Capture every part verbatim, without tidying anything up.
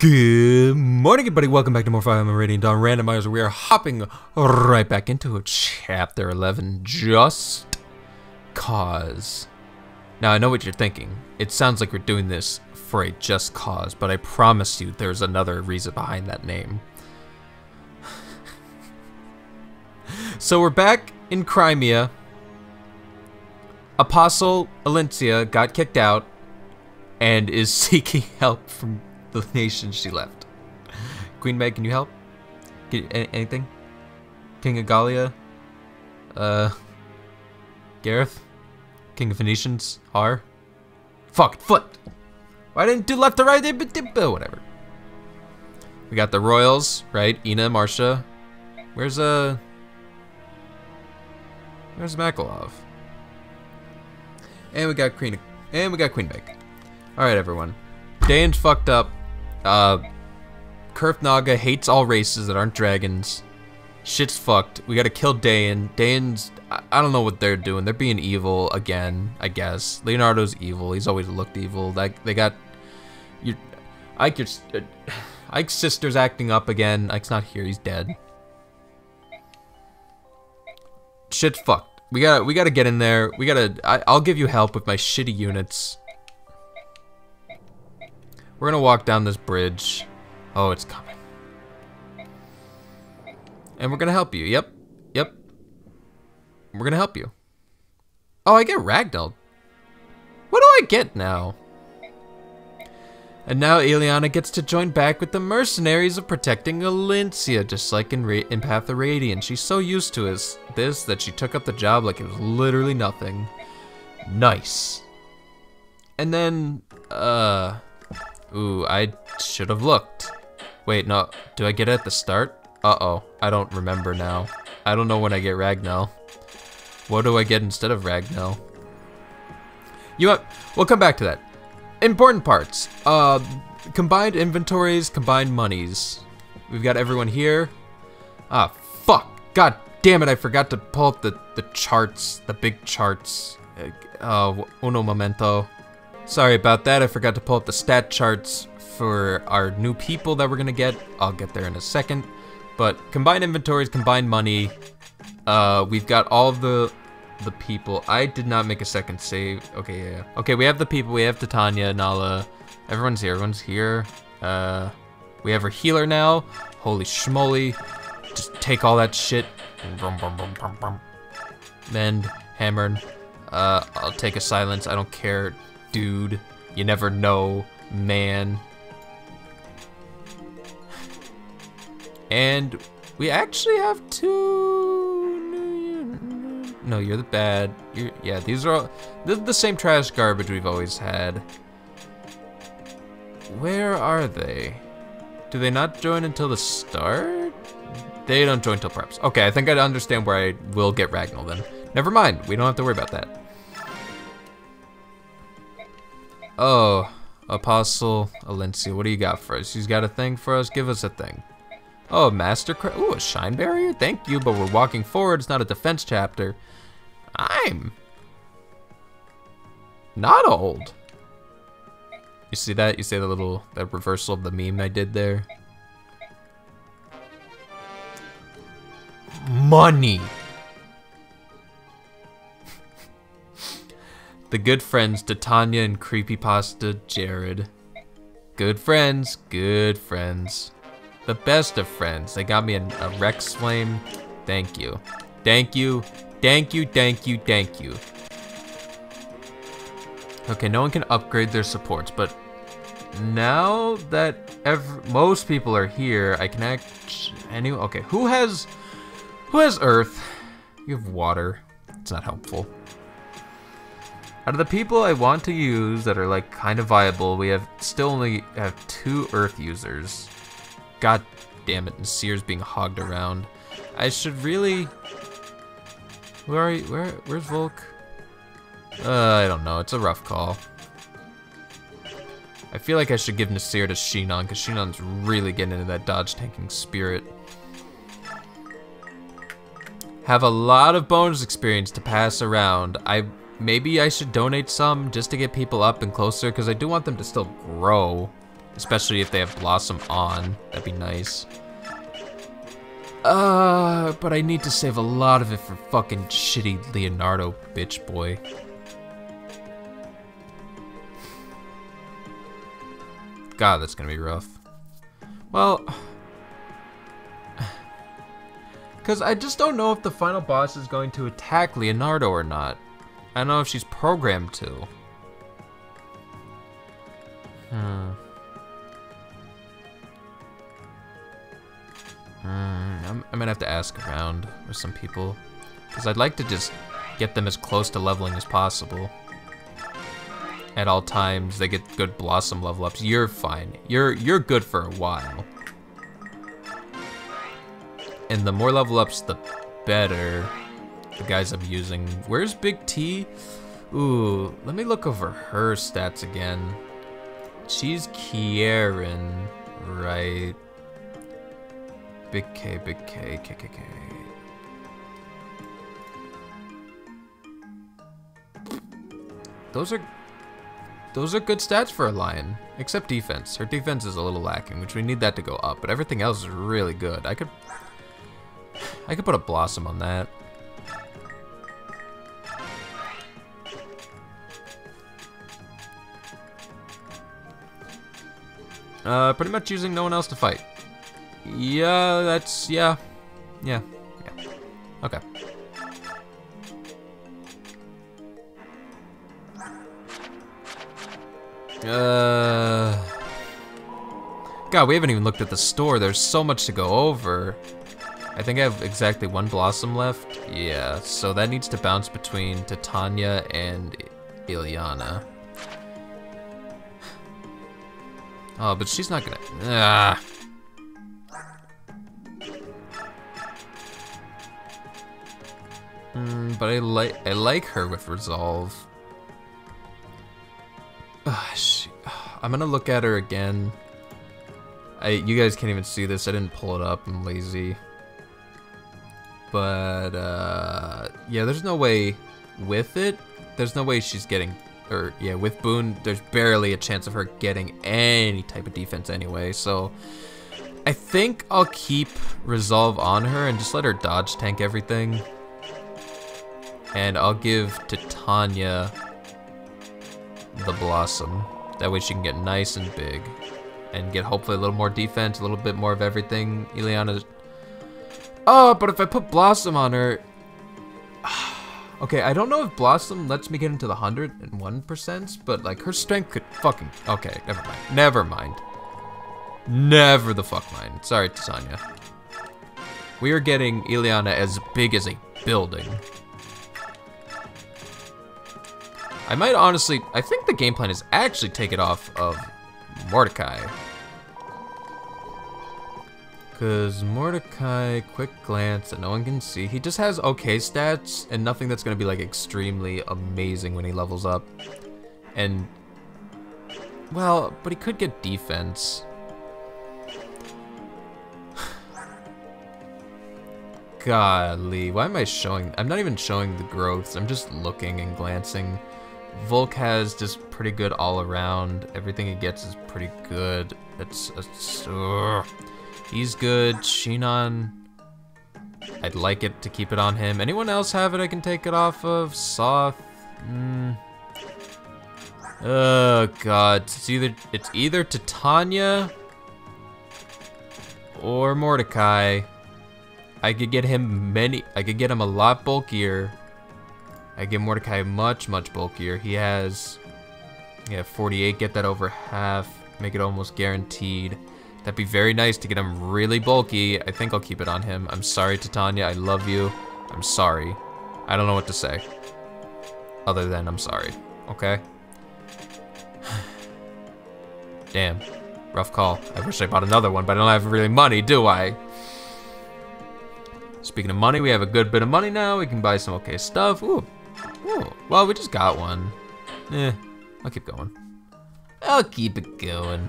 Good morning, everybody. Welcome back to more Fire Emblem Radiant Dawn Randomizer. We are hopping right back into it. Chapter eleven, Just Cause. Now, I know what you're thinking. It sounds like we're doing this for a just cause, but I promise you there's another reason behind that name. So we're back in Crimea. Apostle Elincia got kicked out and is seeking help from the nation she left. Queen Meg, can you help? Can you, anything? King of Gallia? Uh... Gareth? King of Phoenicians? Har? Fuck, it flipped! Why didn't do left to right? They did, whatever. We got the royals, right? Ina, Marcia. Where's, uh... Where's Makalov? And we got Queen... And we got Queen Meg. Alright, everyone. Dane's fucked up. Uh, Kurth Naga hates all races that aren't dragons. Shit's fucked. We gotta kill Dayan. Dayan's... I, I don't know what they're doing. They're being evil again, I guess. Leonardo's evil. He's always looked evil. Like, they got... Your, Ike, your, uh, Ike's sister's acting up again. Ike's not here. He's dead. Shit's fucked. We gotta, we gotta get in there. We gotta... I, I'll give you help with my shitty units. We're gonna walk down this bridge. Oh, it's coming. And we're gonna help you. Yep. Yep. We're gonna help you. Oh, I get Ragnell. What do I get now? And now Ilyana gets to join back with the mercenaries of protecting Elincia, just like in, Ra in Path of Radiant. She's so used to his, this that she took up the job like it was literally nothing. Nice. And then, uh... Ooh, I should have looked. Wait, no. Do I get it at the start? Uh-oh. I don't remember now. I don't know when I get Ragnell. What do I get instead of Ragnell? You know what? We'll come back to that. Important parts. Uh, combined inventories, combined monies. We've got everyone here. Ah, fuck. God damn it, I forgot to pull up the, the charts. The big charts. Uh, uno momento. Sorry about that, I forgot to pull up the stat charts for our new people that we're gonna get. I'll get there in a second. But combined inventories, combined money. Uh, we've got all the the people. I did not make a second save. Okay, yeah. Okay, we have the people. We have Titania, Nala. Everyone's here. Everyone's here. Uh, we have our healer now. Holy schmoly. Just take all that shit. Mend. Hammer. Uh, I'll take a silence. I don't care. Dude, you never know, man. And we actually have two. No, you're the bad. You're, yeah, these are all this is the same trash garbage we've always had. Where are they? Do they not join until the start? They don't join till preps. Okay, I think I understand where I will get Ragnell then. Never mind, we don't have to worry about that. Oh, Apostle Elincia, what do you got for us? She's got a thing for us. Give us a thing. Oh, Mastercraft. Ooh, a Shine Barrier? Thank you, but we're walking forward. It's not a defense chapter. I'm not old. You see that? You see the little, that reversal of the meme I did there? Money. The good friends, Titania and Creepypasta Jared. Good friends, good friends. The best of friends. They got me a, a Rex flame. Thank you. Thank you. Thank you, thank you, thank you. Okay, no one can upgrade their supports, but now that ev most people are here, I can act anyone. Okay, who has, who has earth? You have water. It's not helpful. Out of the people I want to use that are like kind of viable, we have still only have two earth users. God damn it, Nasir's being hogged around. I should really. Where are you? Where? Where's Volk? Uh, I don't know. It's a rough call. I feel like I should give Nasir to Shinon because Shinon's really getting into that dodge tanking spirit. Have a lot of bonus experience to pass around. I. Maybe I should donate some just to get people up and closer because I do want them to still grow. Especially if they have Blossom on. That'd be nice. Uh, but I need to save a lot of it for fucking shitty Leonardo, bitch boy. God, that's gonna be rough. Well, because I just don't know if the final boss is going to attack Leonardo or not. I don't know if she's programmed to. Hmm. Mm, I'm, I'm gonna have to ask around with some people, because I'd like to just get them as close to leveling as possible. At all times, they get good Blossom level ups. You're fine. You're you're good for a while. And the more level ups, the better. The guys I'm using. Where's Big T? Ooh, let me look over her stats again. She's Kieran, right? Big K, Big K, K, K, K. Those are, those are good stats for a lion, except defense. Her defense is a little lacking, which we need that to go up, but everything else is really good. I could, I could put a Blossom on that. Uh, pretty much using no one else to fight. Yeah, that's, yeah. Yeah, yeah. Okay. Uh... God, we haven't even looked at the store. There's so much to go over. I think I have exactly one Blossom left. Yeah, so that needs to bounce between Titania and Ilyana. Oh, but she's not gonna... Ah. Mm, but I like I like her with Resolve. Ugh, she, I'm gonna look at her again. I you guys can't even see this. I didn't pull it up. I'm lazy. But uh, yeah, there's no way with it. There's no way she's getting, or yeah, with Boone. There's barely a chance of her getting any type of defense anyway. So I think I'll keep Resolve on her and just let her dodge tank everything. And I'll give Titania the Blossom. That way she can get nice and big. And get hopefully a little more defense, a little bit more of everything. Ilyana's... Oh, but if I put Blossom on her... Okay, I don't know if Blossom lets me get into the one hundred and one percent, but like her strength could fucking... Okay, never mind. Never mind. Never the fuck mind. Sorry, Titania. We are getting Ilyana as big as a building. I might honestly, I think the game plan is actually take it off of Mordecai. Cause Mordecai, quick glance that no one can see, he just has okay stats and nothing that's gonna be like extremely amazing when he levels up. And, well, but he could get defense. Golly, why am I showing, I'm not even showing the growths, I'm just looking and glancing. Volk has just pretty good all around. Everything he gets is pretty good. It's, it's uh, he's good. Shinon, I'd like it to keep it on him. Anyone else have it I can take it off of? Soth. Mm. Oh God, it's either it's either Titania or Mordecai. I could get him many. I could get him a lot bulkier. I get Mordecai much, much bulkier. He has, yeah, forty-eight, get that over half, make it almost guaranteed. That'd be very nice to get him really bulky. I think I'll keep it on him. I'm sorry, Titania, I love you. I'm sorry. I don't know what to say. Other than I'm sorry, okay? Damn, rough call. I wish I bought another one, but I don't have really money, do I? Speaking of money, we have a good bit of money now. We can buy some okay stuff. Ooh. Ooh. Well, we just got one. Eh, I'll keep going. I'll keep it going.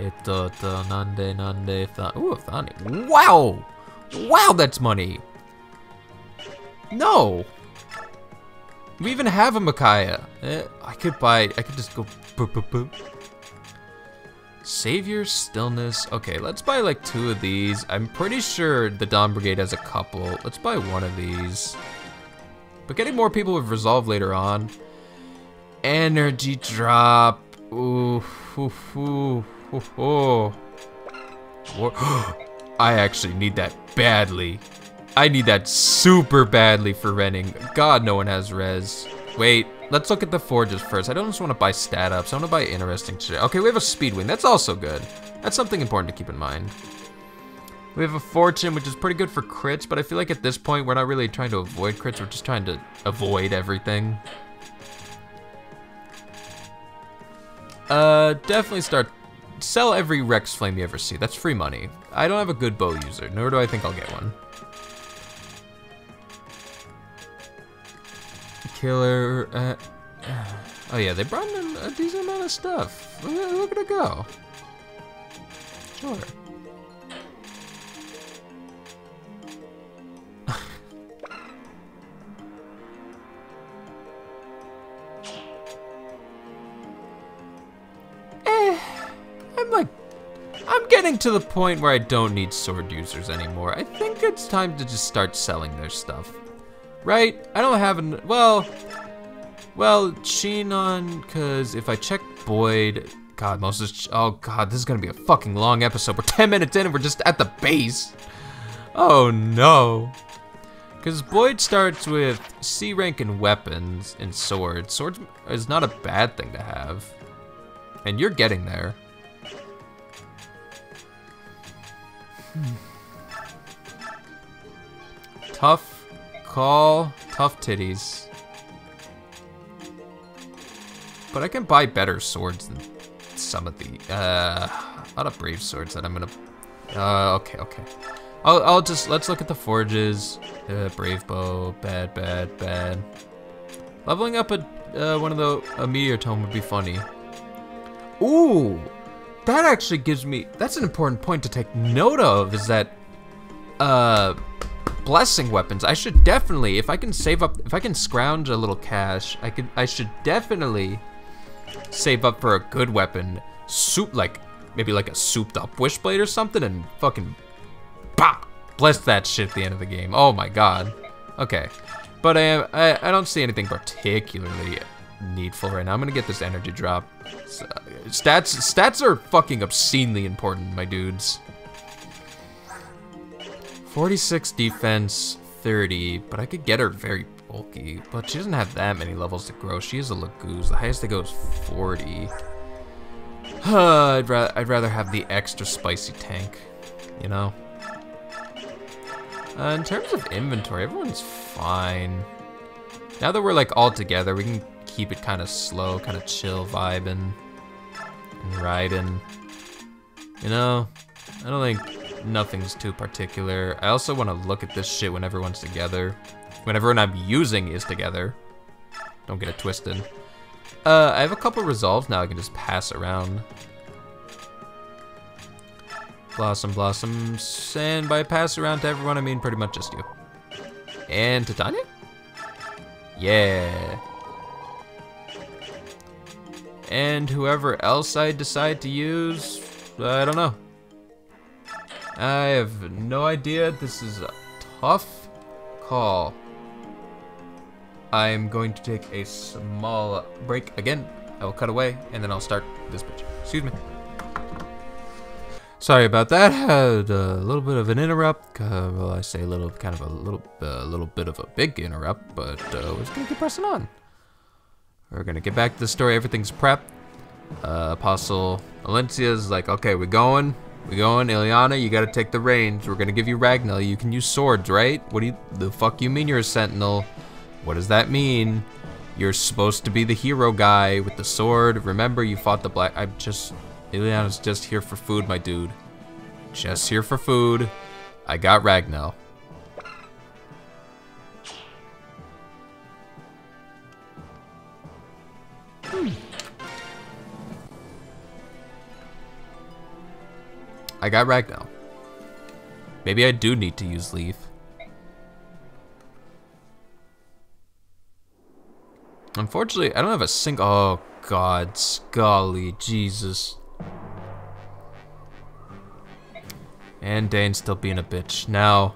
Ito, ito, nande, nande, thani. Ooh, thani. Wow! Wow, that's money! No! We even have a Micaiah. Eh, I could buy, I could just go boop, boop, boop. Savior, Stillness. Okay, let's buy like two of these. I'm pretty sure the Dawn Brigade has a couple. Let's buy one of these. But getting more people with Resolve later on. Energy drop. Ooh, hoo, hoo, hoo, hoo. I actually need that badly. I need that super badly for Renning. God, no one has res. Wait. Let's look at the forges first. I don't just want to buy stat ups. I want to buy interesting shit. Okay, we have a speed wing. That's also good. That's something important to keep in mind. We have a fortune, which is pretty good for crits, but I feel like at this point, we're not really trying to avoid crits. We're just trying to avoid everything. Uh, definitely start... Sell every Rex flame you ever see. That's free money. I don't have a good bow user, nor do I think I'll get one. Killer, uh, oh yeah, they brought in a decent amount of stuff. Look at it go. Sure. eh, I'm like, I'm getting to the point where I don't need sword users anymore. I think it's time to just start selling their stuff. Right? I don't have an, well, well, Shinon, because if I check Boyd, God, most of this, oh God, this is going to be a fucking long episode. We're ten minutes in and we're just at the base. Oh no. Because Boyd starts with C rank and weapons and swords. Swords is not a bad thing to have. And you're getting there. Hmm. Tough. Call tough titties, but I can buy better swords than some of the uh, a lot of brave swords that I'm gonna. Uh, okay, okay. I'll, I'll just let's look at the forges. Uh, brave bow, bad, bad, bad. Leveling up a uh, one of the a meteor tome would be funny. Ooh, that actually gives me. That's an important point to take note of. Is that uh. Blessing weapons. I should definitely, if I can save up, if I can scrounge a little cash, I could, I should definitely save up for a good weapon. Soup, like maybe like a souped-up wishblade or something, and fucking, bah, bless that shit at the end of the game. Oh my god. Okay, but I, I, I don't see anything particularly needful right now. I'm gonna get this energy drop. Stats, stats are fucking obscenely important, my dudes. forty-six defense, thirty, but I could get her very bulky, but she doesn't have that many levels to grow. She is a Laguz. The highest that goes forty. Uh, I'd, ra I'd rather have the extra spicy tank, you know? Uh, in terms of inventory, everyone's fine. Now that we're like all together, we can keep it kind of slow, kind of chill vibing and riding, you know? I don't think... Nothing's too particular. I also want to look at this shit when everyone's together. When everyone I'm using is together. Don't get it twisted. Uh, I have a couple resolves now I can just pass around. Blossom, Blossom, and by pass around to everyone, I mean pretty much just you. And Titania? Yeah. And whoever else I decide to use, I don't know. I have no idea. This is a tough call. I'm going to take a small break again. I will cut away and then I'll start this bitch. Excuse me. Sorry about that. Had a little bit of an interrupt. Uh, well, I say a little, kind of a little, a uh, little bit of a big interrupt, but uh, we're just gonna keep pressing on. We're gonna get back to the story. Everything's prepped. Uh, Apostle Elincia's like, okay, we're going. We going, Ilyana, you gotta take the reins. We're gonna give you Ragnell. You can use swords, right? What do you, the fuck you mean you're a sentinel? What does that mean? You're supposed to be the hero guy with the sword. Remember, you fought the black, I'm just, Ilyana's just here for food, my dude. Just here for food. I got Ragnell. Hmm. I got Ragnell. Maybe I do need to use Leaf. Unfortunately, I don't have a single. Oh God, Scully, Jesus. And Dane still being a bitch. Now,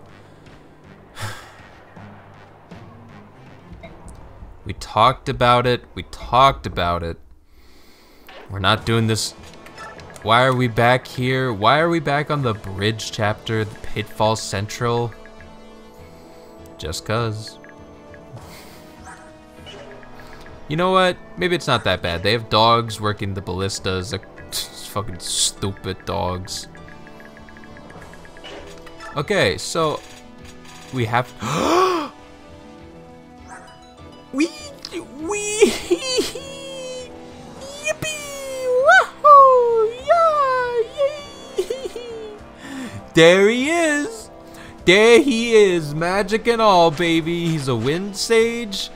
we talked about it. We talked about it. We're not doing this. Why are we back here? Why are we back on the bridge chapter, the Pitfall Central? Just cuz. You know what? Maybe it's not that bad. They have dogs working the ballistas. They're fucking stupid dogs. Okay, so we have we we yippee wahoo yeah yay. There he is. There he is, magic and all, baby. He's a wind sage.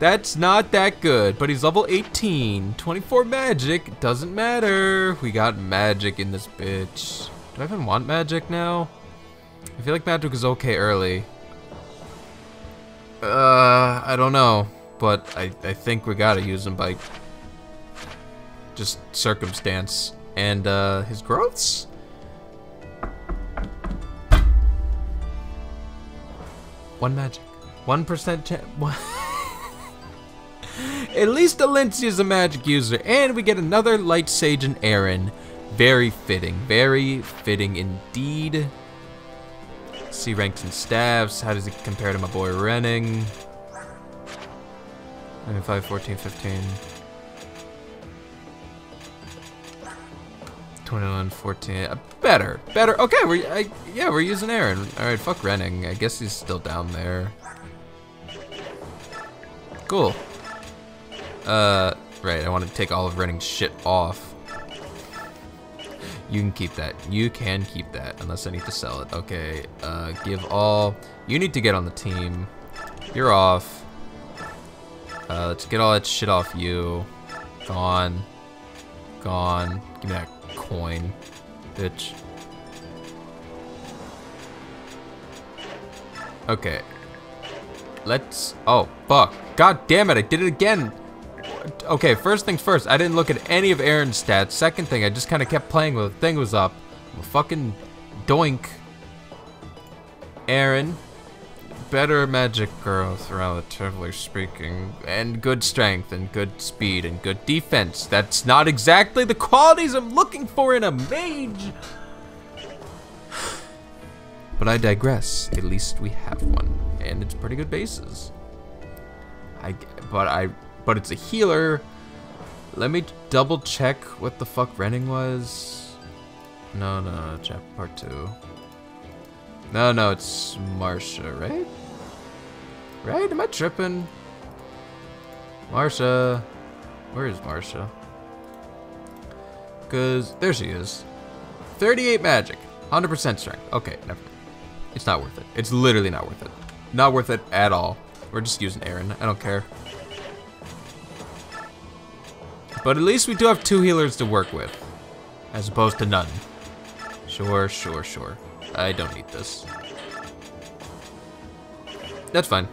That's not that good, but he's level eighteen. twenty-four magic, doesn't matter. We got magic in this bitch. Do I even want magic now? I feel like magic is okay early. Uh, I don't know, but I, I think we gotta use him by just circumstance. And uh, his growths? One magic. One percent chance. At least Elincia is a magic user, and we get another Light Sage and Aaron. Very fitting, very fitting indeed. C ranks and staffs. How does he compare to my boy Renning? I mean, five, fourteen, fifteen. twenty-one, fourteen. Uh, better, better. Okay, we're I, yeah, we're using Aaron. All right, fuck Renning. I guess he's still down there. Cool. Uh, right, I want to take all of Renning's shit off. You can keep that. You can keep that, unless I need to sell it. Okay, uh, give all. You need to get on the team. You're off. Uh, let's get all that shit off you. Gone. Gone. Give me that coin, bitch. Okay. Let's, oh, fuck. God damn it, I did it again. Okay, first things first, I didn't look at any of Aaron's stats. Second thing, I just kind of kept playing while the thing was up. I'm a fucking doink. Aaron, better magic growth, relatively speaking, and good strength, and good speed, and good defense. That's not exactly the qualities I'm looking for in a mage. But I digress, at least we have one, and it's pretty good bases. I, but I... But it's a healer. Let me double check what the fuck Renning was. No, no, no, chapter part two. No, no, it's Marcia, right? Right? Am I tripping? Marcia. Where is Marcia? Because there she is. thirty-eight magic. one hundred percent strength. Okay, never mind. It's not worth it. It's literally not worth it. Not worth it at all. We're just using Aaron. I don't care. But at least we do have two healers to work with, as opposed to none. Sure, sure, sure. I don't need this. That's fine.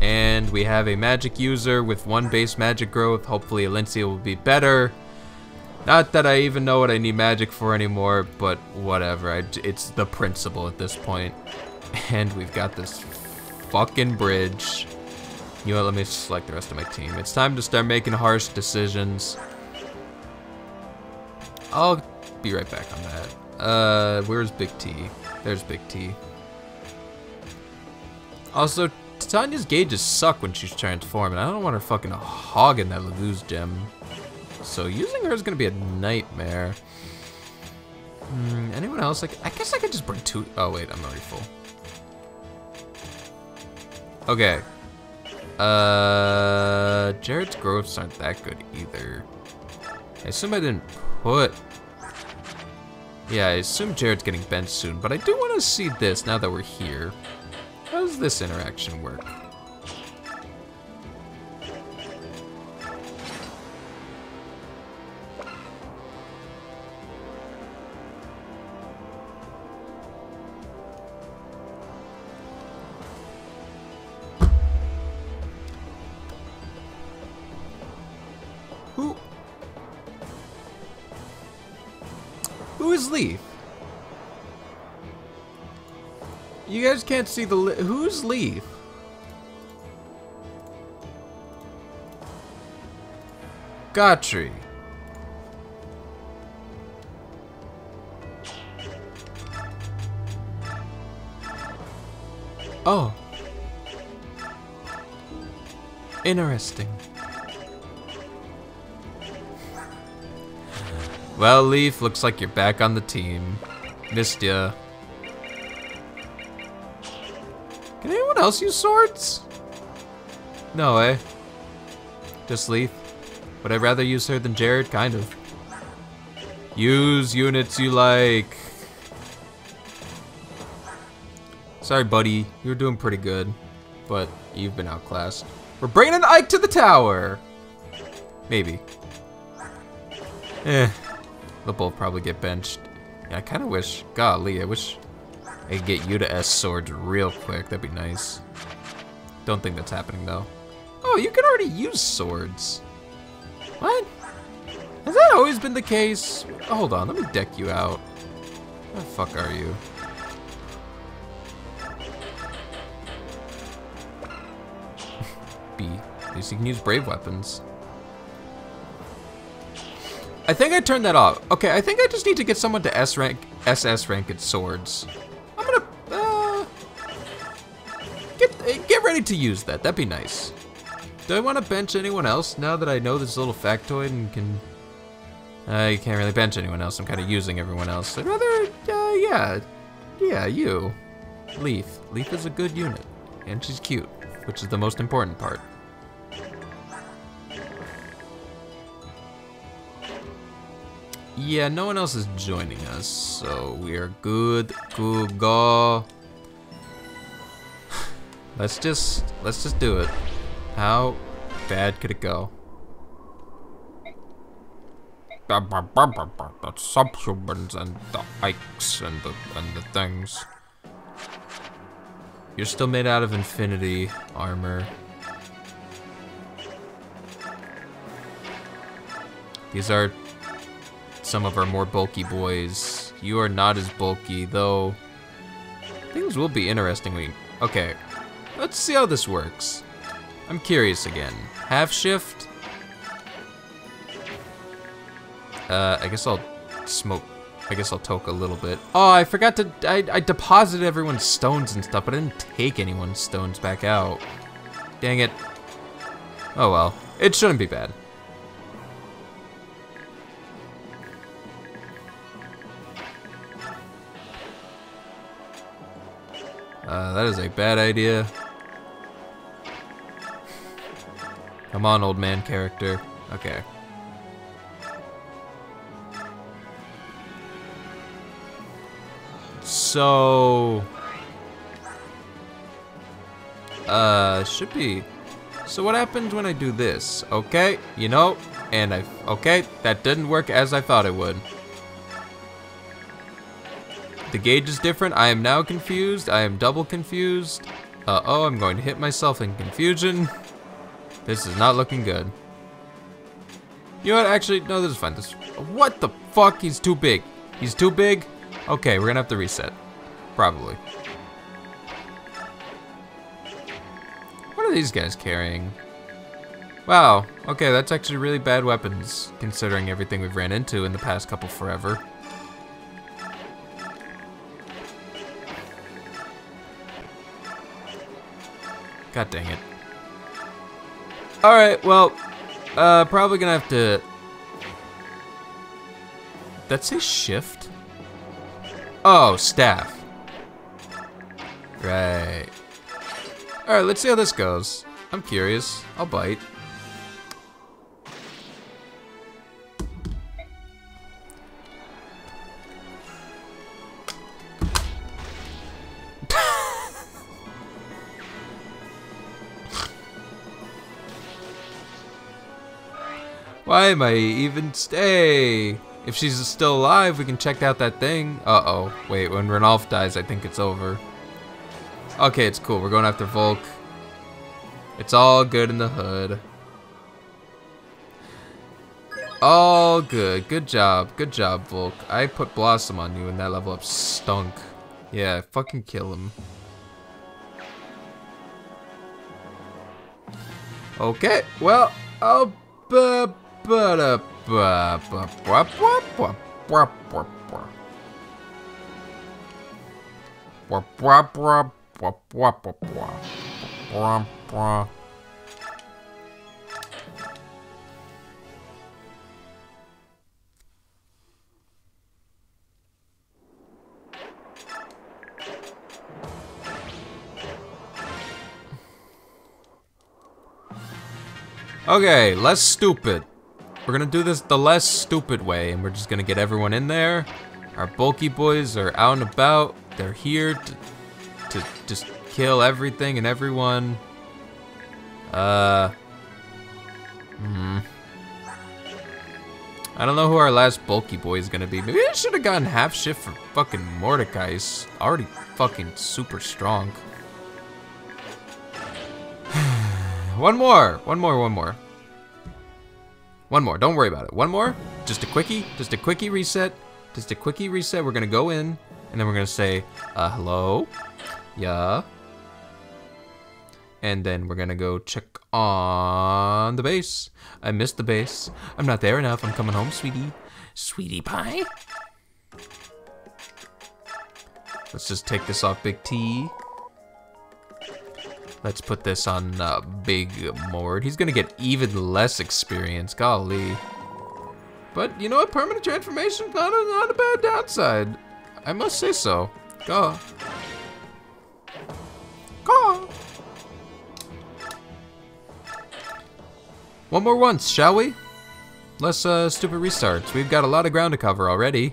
And we have a magic user with one base magic growth. Hopefully Elincia will be better. Not that I even know what I need magic for anymore, but whatever. I, it's the principle at this point. And we've got this fucking bridge. You know what, let me select the rest of my team. It's time to start making harsh decisions. I'll be right back on that. Uh, where's Big T? There's Big T. Also, Titania's gauges suck when she's transforming. I don't want her fucking hogging that Laguz gem. So using her is gonna be a nightmare. Hmm, anyone else? Like, I guess I could just bring two. Oh wait, I'm already full. Okay. Uh, Jared's growths aren't that good either. I assume I didn't put... Yeah, I assume Jared's getting bent soon, but I do want to see this now that we're here. How does this interaction work? Who is Leaf? You guys can't see the li- who's Leaf? Gotri. Oh. Interesting. Well, Leaf, looks like you're back on the team. Missed ya. Can anyone else use swords? No way. Eh? Just Leaf. But I'd rather use her than Jared, kind of. Use units you like. Sorry, buddy. You were doing pretty good. But you've been outclassed. We're bringing Ike to the tower! Maybe. Eh. They'll both probably get benched. Yeah, I kind of wish... Golly, I wish I could get you to S swords real quick. That'd be nice. Don't think that's happening, though. Oh, you can already use swords. What? Has that always been the case? Hold on, let me deck you out. Where the fuck are you? B. At least you can use brave weapons. I think I turned that off. Okay, I think I just need to get someone to S rank, S S rank at swords. I'm gonna uh, get get ready to use that. That'd be nice. Do I want to bench anyone else now that I know this little factoid and can? Uh, you can't really bench anyone else. I'm kind of using everyone else. I'd rather, uh, yeah, yeah, you, Leaf. Leaf is a good unit, and she's cute, which is the most important part. Yeah, no one else is joining us, so we are good to go. Let's just, let's just do it. How bad could it go? The subhumans and the Ikes and the, and the things. You're still made out of infinity armor. These are some of our more bulky boys. You are not as bulky, though. Things will be interestingly... Okay, let's see how this works. I'm curious again. Half shift? Uh, I guess I'll smoke... I guess I'll toke a little bit. Oh, I forgot to... I, I deposited everyone's stones and stuff, but I didn't take anyone's stones back out. Dang it. Oh well. It shouldn't be bad. Uh, that is a bad idea. Come on, old man character. Okay. So... Uh, should be... So what happens when I do this? Okay, you know, and I... Okay, that didn't work as I thought it would. The gauge is different. I am now confused. I am double confused. Uh-oh, I'm going to hit myself in confusion. This is not looking good. You know what? Actually, no, this is fine. This, what the fuck? He's too big. He's too big? Okay, we're gonna have to reset. Probably. What are these guys carrying? Wow. Okay, that's actually really bad weapons, considering everything we've ran into in the past couple forever. God dang it. Alright, well, uh, probably gonna have to... That's a shift? Oh, staff. Right. Alright, let's see how this goes. I'm curious. I'll bite. Why am I even stay? If she's still alive, we can check out that thing. Uh-oh. Wait, when Renolf dies, I think it's over. Okay, it's cool. We're going after Volk. It's all good in the hood. All good. Good job. Good job, Volk. I put Blossom on you and that level up stunk. Yeah, fucking kill him. Okay, well, oh, buh, buh, buh, buh, buh, buh, buh, buh, buh. Okay, less stupid. We're gonna do this the less stupid way, and we're just gonna get everyone in there. Our bulky boys are out and about. They're here to, to just kill everything and everyone. Uh. Hmm. I don't know who our last bulky boy is gonna be. Maybe I should have gotten half shift for fucking Mordecai. He's already fucking super strong. One more! One more, one more. One more, don't worry about it. One more, just a quickie, just a quickie reset. Just a quickie reset, we're gonna go in. And then we're gonna say, uh, hello? Yeah. And then we're gonna go check on the base. I missed the base. I'm not there enough, I'm coming home, sweetie. Sweetie pie? Let's just take this off Big T. Let's put this on uh, Big Mord. He's gonna get even less experience, golly. But you know what, permanent transformation's not a, not a bad downside. I must say so. Go. Go. One more once, shall we? Less uh, stupid restarts. We've got a lot of ground to cover already.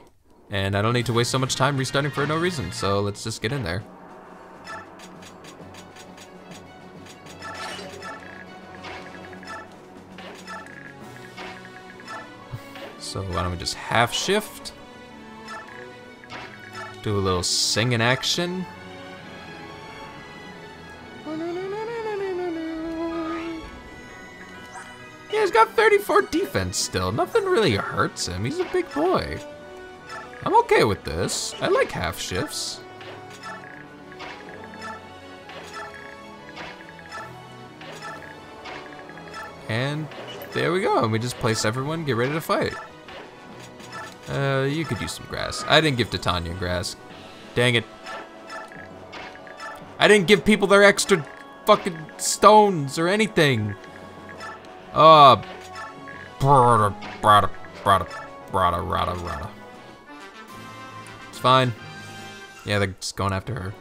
And I don't need to waste so much time restarting for no reason. So let's just get in there. So why don't we just half shift? Do a little singing action. Yeah, he's got thirty-four defense still. Nothing really hurts him. He's a big boy. I'm okay with this. I like half shifts. And there we go. And we just place everyone, get ready to fight. Uh, you could use some grass. I didn't give Titania grass. Dang it. I didn't give people their extra fucking stones or anything. Uh, brada, brada, brada, brada, brada, brada. It's fine. Yeah, they're just going after her.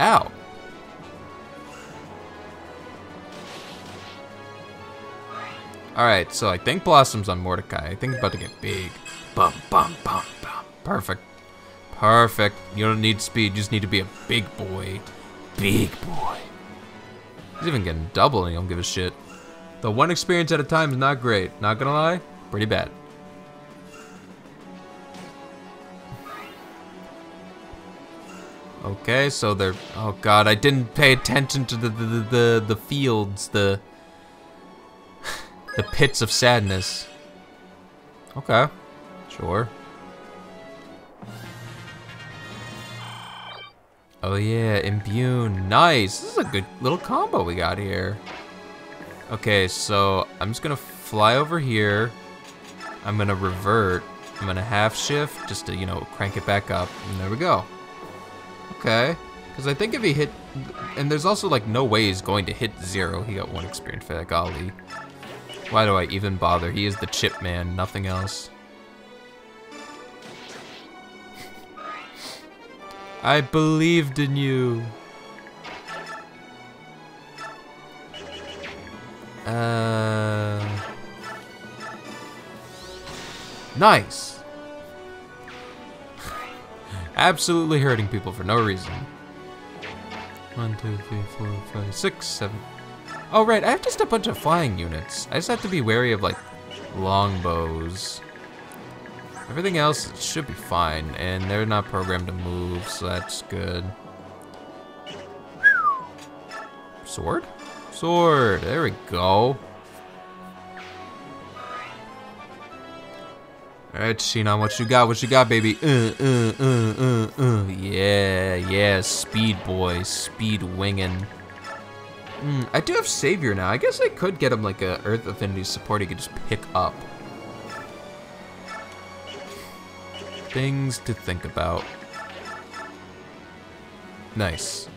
Ow. Alright, so I think Blossom's on Mordecai. I think it's about to get big. Bum, bum, bum, bum. Perfect. Perfect. You don't need speed, you just need to be a big boy. Big boy. He's even getting double and he don't give a shit. The one experience at a time is not great. Not gonna lie, pretty bad. Okay, so they're... Oh god, I didn't pay attention to the, the, the, the, the fields, the... The pits of sadness. Okay, sure. Oh yeah, imbue, nice. This is a good little combo we got here. Okay, so I'm just gonna fly over here. I'm gonna revert. I'm gonna half shift just to, you know, crank it back up. And there we go. Okay, because I think if he hit, and there's also like no way he's going to hit zero. He got one experience for that, golly. Why do I even bother? He is the chip man, nothing else. I believed in you. Uh, nice. Absolutely hurting people for no reason. One, two, three, four, five, six, seven. Oh right, I have just a bunch of flying units. I just have to be wary of like longbows. Everything else should be fine, and they're not programmed to move, so that's good. Sword? Sword, there we go. Alright, Shinon, what you got, what you got, baby? Uh, uh, uh, uh, uh. Yeah, yeah, speed boy, speed wingin'. Mm, I do have Savior now. I guess I could get him like a Earth Affinity support he could just pick up. Things to think about. Nice.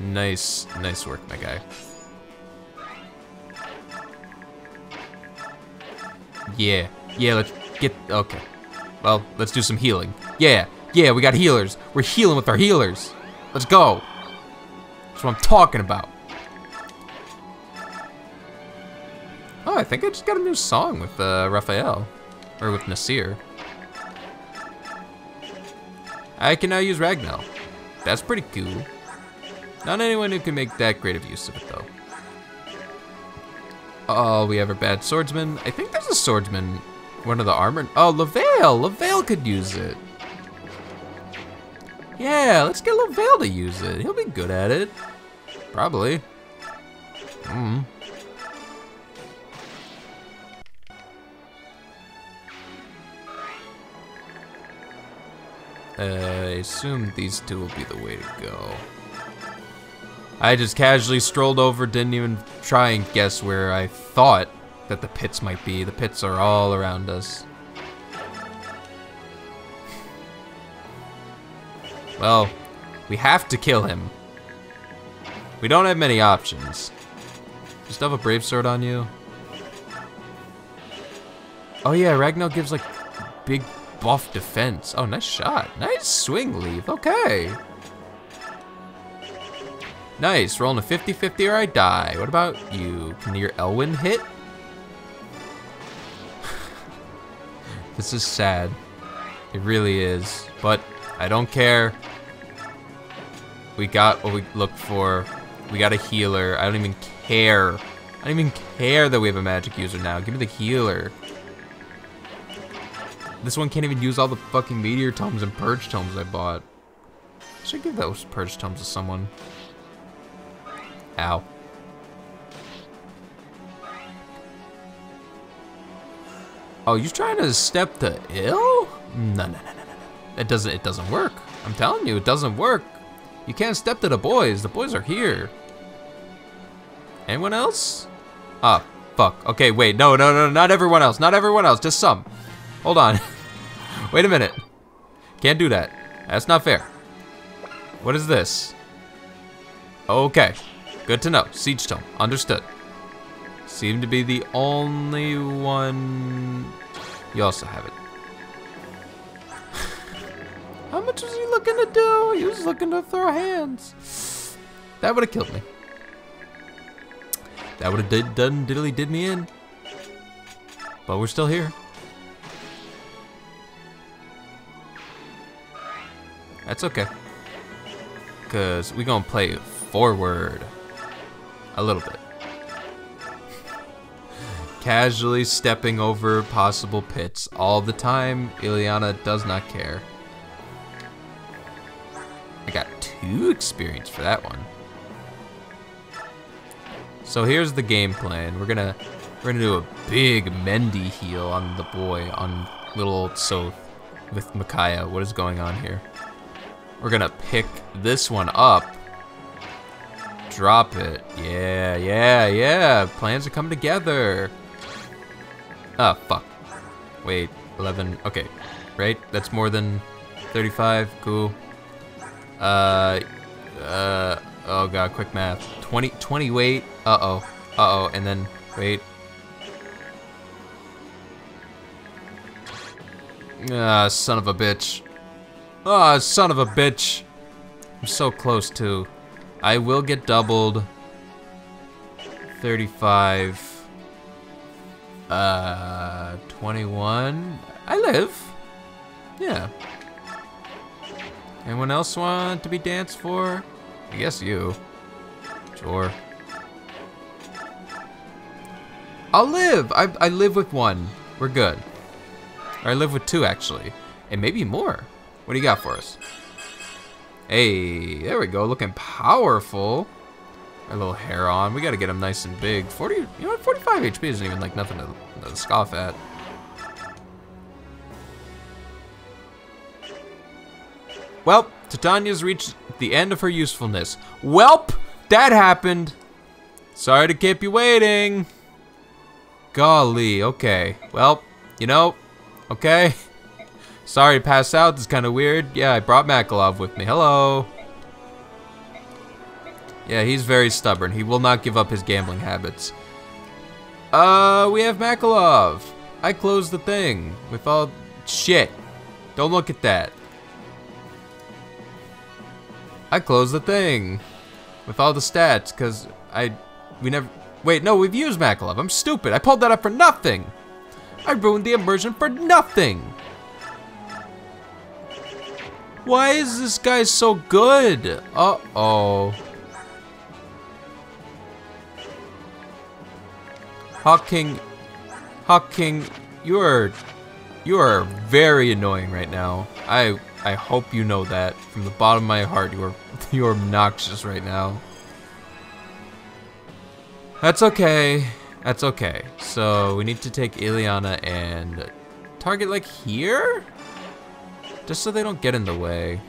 Nice, nice work, my guy. Yeah, yeah, let's get, okay. Well, let's do some healing. Yeah, yeah, we got healers. We're healing with our healers. Let's go. That's what I'm talking about. Oh, I think I just got a new song with uh, Raphael, or with Nasir. I can now use Ragnell. That's pretty cool. Not anyone who can make that great of use of it, though. Oh, we have our bad swordsman. I think there's a swordsman, one of the armor. Oh, LaVale, LaVale could use it. Yeah, let's get LaVale to use it. He'll be good at it, probably. Hmm. Uh, I assume these two will be the way to go. I just casually strolled over, didn't even try and guess where I thought that the pits might be. The pits are all around us. Well, we have to kill him. We don't have many options. Just have a brave sword on you. Oh yeah, Ragnar gives like big buff defense. Oh, nice shot. Nice swing, Leaf. Okay. Nice, rolling a fifty fifty or I die. What about you? Can your Elwyn hit? This is sad. It really is, but I don't care. We got what we looked for. We got a healer. I don't even care. I don't even care that we have a magic user now. Give me the healer. This one can't even use all the fucking Meteor Tomes and Purge Tomes I bought. I should give those Purge Tomes to someone. Ow. Oh, you trying to step to ill? No, no, no, no, no. It doesn't, it doesn't work. I'm telling you, it doesn't work. You can't step to the boys. The boys are here. Anyone else? Ah, fuck. Okay, wait. No, no, no, not everyone else. Not everyone else. Just some. Hold on. Wait a minute. Can't do that. That's not fair. What is this? Okay. Good to know. Siege Tome. Understood. Seemed to be the only one. You also have it. How much was he looking to do? He was looking to throw hands. That would have killed me. That would have did, done diddly did me in. But we're still here. That's okay. Because we're going to play forward. A little bit. Casually stepping over possible pits all the time. Ilyana does not care. I got two experience for that one. So here's the game plan. We're gonna we're gonna do a big Mendy heal on the boy, on little old Soth with Micaiah. What is going on here? We're gonna pick this one up. Drop it. Yeah, yeah, yeah. Plans are coming together. Ah, oh, fuck. Wait, eleven. Okay, right? That's more than thirty-five. Cool. Uh, uh, oh god, quick math. twenty, twenty weight. Uh oh. Uh oh, and then wait. Ah, son of a bitch. Ah, son of a bitch. I'm so close to. I will get doubled. thirty-five. Uh, twenty-one. I live. Yeah. Anyone else want to be danced for? I guess you. Sure. I'll live. I, I live with one. We're good. Or I live with two, actually. And maybe more. What do you got for us? Hey, there we go, looking powerful. Our little hair on, we gotta get him nice and big. forty, you know what, forty-five H P isn't even like nothing to, to scoff at. Welp, Titania's reached the end of her usefulness. Welp, that happened. Sorry to keep you waiting. Golly, okay. Well, you know, okay. Sorry, pass out. This is kind of weird. Yeah, I brought Makalov with me. Hello. Yeah, he's very stubborn. He will not give up his gambling habits. Uh, we have Makalov. I closed the thing with all... Shit. Don't look at that. I closed the thing with all the stats because I... We never... Wait, no, we've used Makalov. I'm stupid. I pulled that up for nothing. I ruined the immersion for nothing. Why is this guy so good? Uh-oh. Hawking, Hawking, you are, you are very annoying right now. I, I hope you know that from the bottom of my heart. You are, you are obnoxious right now. That's okay. That's okay. So we need to take Ilyana and target like here, just so they don't get in the way.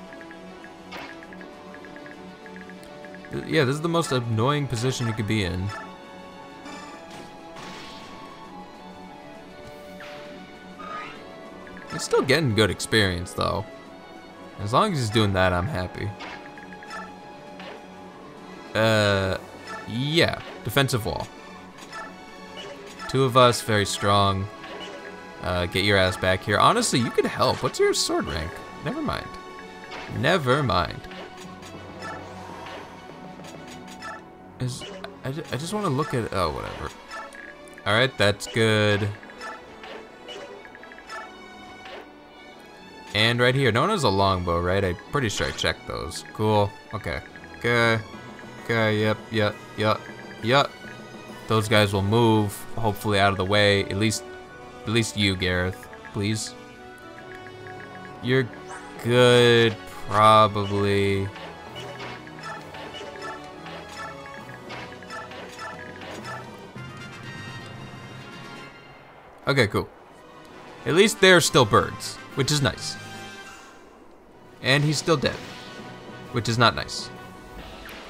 Yeah, this is the most annoying position you could be in. It's still getting good experience, though. As long as he's doing that, I'm happy. Uh, yeah. Defensive wall. Two of us, very strong. Uh, get your ass back here. Honestly, you could help. What's your sword rank? Never mind. Never mind. Is, I, I just want to look at... Oh, whatever. Alright, that's good. And right here, no one has a longbow, right? I'm pretty sure I checked those. Cool. Okay. Okay. Okay. Yep. Yep. Yep. Yep. Those guys will move, hopefully out of the way. At least, at least you, Gareth, please. You're good, probably. Okay. Cool. At least they're still birds, which is nice. And he's still dead, which is not nice.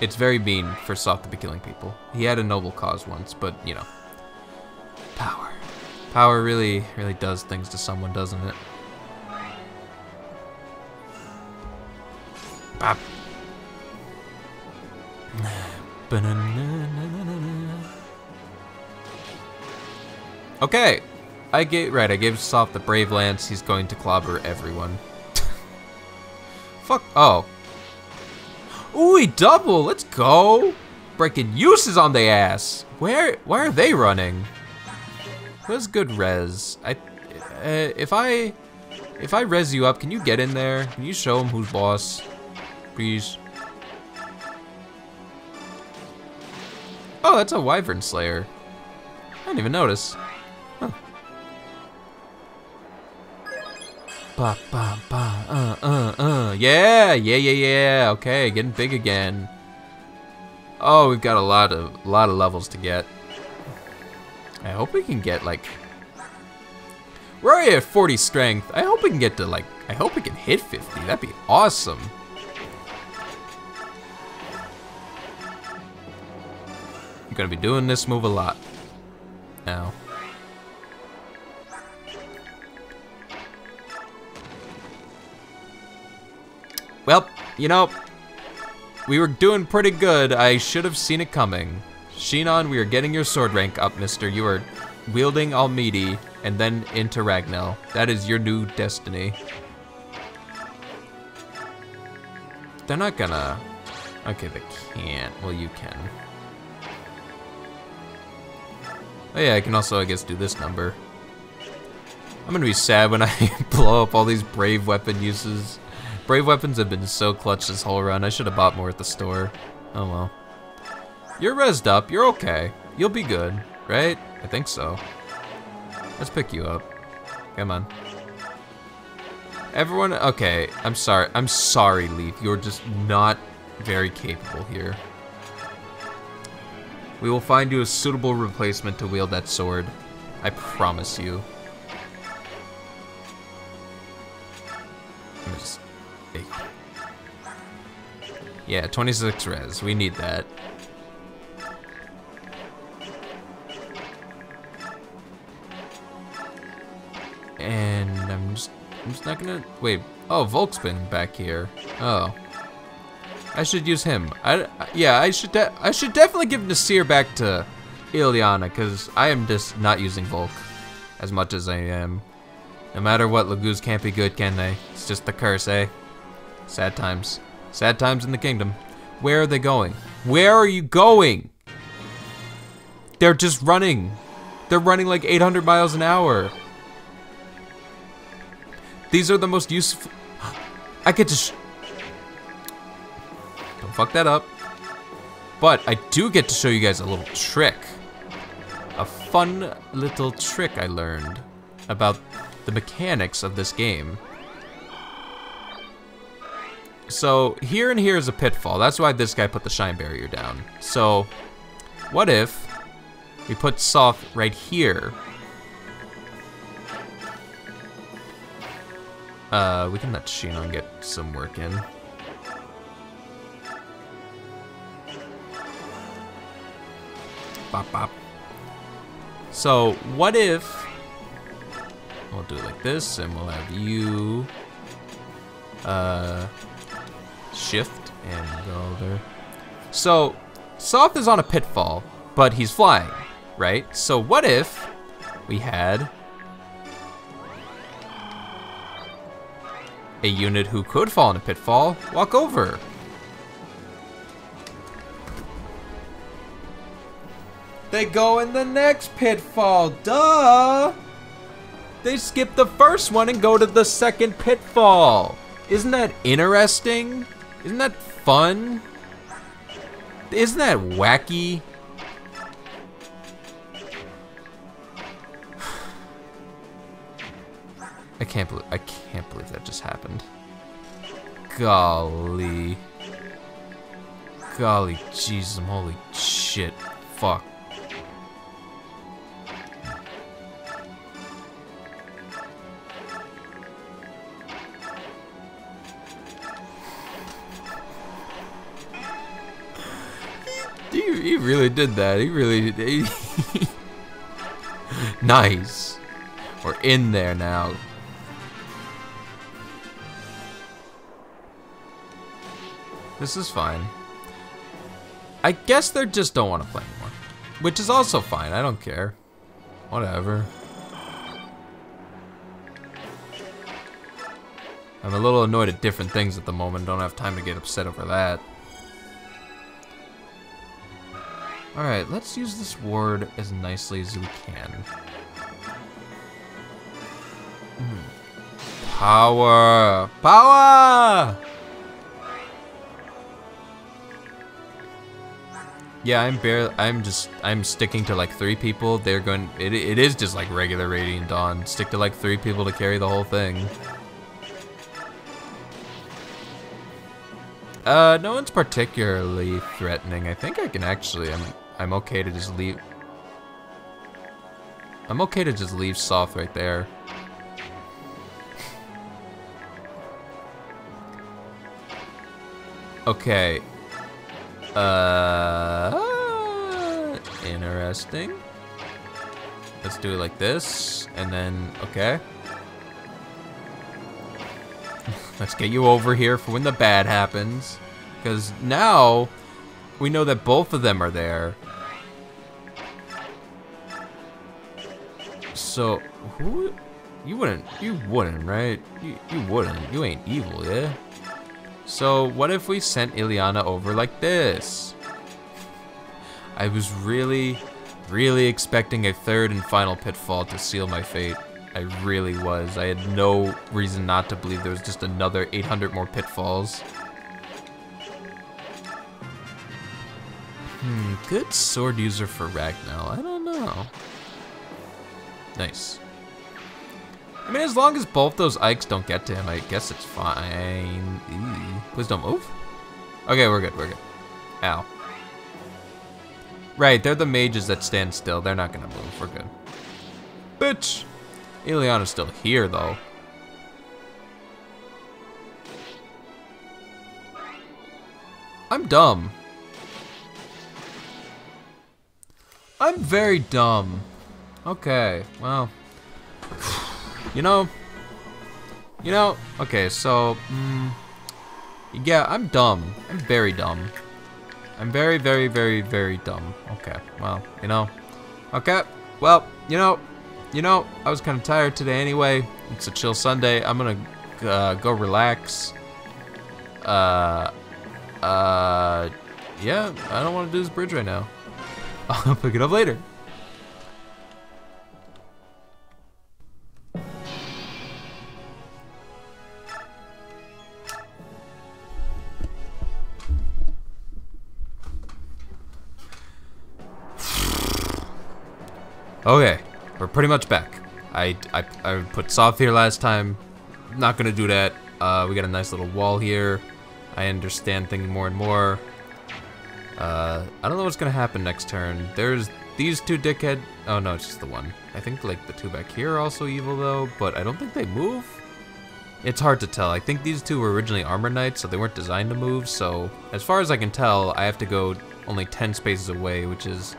It's very mean for Soth to be killing people. He had a noble cause once, but you know, power. Power really, really does things to someone, doesn't it? Bop. Okay. I get right. I gave Soth the Brave Lance. He's going to clobber everyone. Fuck. Oh. Ooh, he double. Let's go. Breaking uses on the ass. Where? Why are they running? Who has good res? I. Uh, if I. If I res you up, can you get in there? Can you show him who's boss, please? Oh, that's a Wyvern Slayer. I didn't even notice. Huh. Ba ba ba. Uh uh uh. Yeah, yeah, yeah, yeah. Okay, getting big again. Oh, we've got a lot of lot of levels to get. I hope we can get like. We're already at forty strength. I hope we can get to like. I hope we can hit fifty. That'd be awesome. I'm gonna be doing this move a lot now. Well, you know, we were doing pretty good. I should have seen it coming. Shinon, we are getting your sword rank up, mister. You are wielding Almidi and then into Ragnell. That is your new destiny. They're not gonna... Okay, they can't. Well, you can. Oh yeah, I can also, I guess, do this number. I'm gonna be sad when I blow up all these brave weapon uses. Brave weapons have been so clutch this whole run. I should have bought more at the store. Oh well. You're rezzed up. You're okay. You'll be good, right? I think so. Let's pick you up. Come on. Everyone, okay. I'm sorry. I'm sorry, Leaf. You're just not very capable here. We will find you a suitable replacement to wield that sword. I promise you. I'm just... Yeah, twenty-six res. We need that. and I'm just, I'm just not gonna, wait, oh, Volk's been back here. Oh, I should use him. I, yeah, I should, de I should definitely give Nasir back to Ilyana, because I am just not using Volk as much as I am. No matter what, Laguz can't be good, can they? It's just the curse, eh? Sad times. Sad times in the kingdom. Where are they going? Where are you going? They're just running. They're running like eight hundred miles an hour. These are the most useful. I could just. Don't fuck that up. But I do get to show you guys a little trick. A fun little trick I learned about the mechanics of this game. So here and here is a pitfall. That's why this guy put the Shine Barrier down. So what if we put Soth right here? Uh, we can let Shinon get some work in. Bop, bop. So what if we'll do it like this, and we'll have you uh, shift and go over. So Soth is on a pitfall, but he's flying, right? So what if we had a unit who could fall in a pitfall walk over? They go in the next pitfall, duh! They skip the first one and go to the second pitfall. Isn't that interesting? Isn't that fun? Isn't that wacky? I can't believe, I can't believe that just happened. Golly. Golly, Jesus, holy shit, fuck. He, he really did that. He really did. He nice. We're in there now. This is fine. I guess they just don't want to play anymore, which is also fine. I don't care. Whatever. I'm a little annoyed at different things at the moment. Don't have time to get upset over that. Alright, let's use this ward as nicely as we can. Power! Power! Yeah, I'm barely, I'm just, I'm sticking to like three people. They're going, it, it is just like regular Radiant Dawn. Stick to like three people to carry the whole thing. Uh, no one's particularly threatening. I think I can actually, I'm, I'm okay to just leave. I'm okay to just leave Soth right there. Okay. Uh, interesting. Let's do it like this, and then, okay. Let's get you over here for when the bad happens. Because now, we know that both of them are there. So, who, you wouldn't, you wouldn't, right? You, you wouldn't, you ain't evil, yeah? So what if we sent Ilyana over like this? I was really, really expecting a third and final pitfall to seal my fate. I really was. I had no reason not to believe there was just another eight hundred more pitfalls. Hmm, good sword user for Ragnell. I don't know. Nice. I mean, as long as both those Ikes don't get to him, I guess it's fine. Eee. Please don't move. Okay, we're good, we're good. Ow. Right, they're the mages that stand still. They're not gonna move, we're good. Bitch! Ileana's still here, though. I'm dumb. I'm very dumb. Okay, well. You know, you know, okay, so, mm, yeah, I'm dumb. I'm very dumb. I'm very, very, very, very dumb. Okay, well, you know, okay, well, you know, you know, I was kind of tired today anyway. It's a chill Sunday. I'm gonna uh, go relax. Uh, uh, yeah, I don't want to do this bridge right now. I'll pick it up later. Okay, we're pretty much back. I, I, I put Soth here last time. Not gonna do that. Uh, we got a nice little wall here. I understand things more and more. Uh, I don't know what's gonna happen next turn. There's these two dickhead... Oh no, it's just the one. I think like the two back here are also evil though, but I don't think they move. It's hard to tell. I think these two were originally armor knights, so they weren't designed to move. So as far as I can tell, I have to go only ten spaces away, which is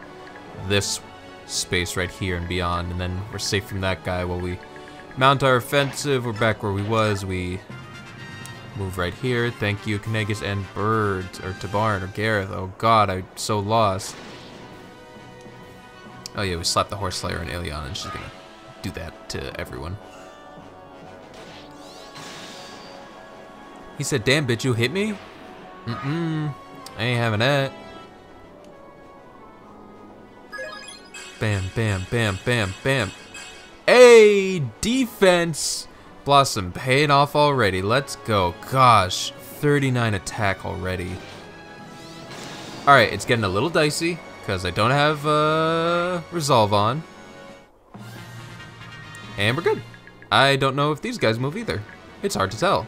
this space right here and beyond, and then we're safe from that guy while we mount our offensive. We're back where we was. We move right here. Thank you, Canegas and Birds, or Tabarn, or Gareth. Oh god, I'm so lost. Oh yeah, we slapped the Horse Slayer and Ilyana, and she's gonna do that to everyone. He said, damn bitch, you hit me? Mm-mm, I ain't having that. Bam, bam, bam, bam, bam. Hey, defense! Blossom paying off already. Let's go. Gosh, thirty-nine attack already. Alright, it's getting a little dicey because I don't have uh, Resolve on. And we're good. I don't know if these guys move either. It's hard to tell.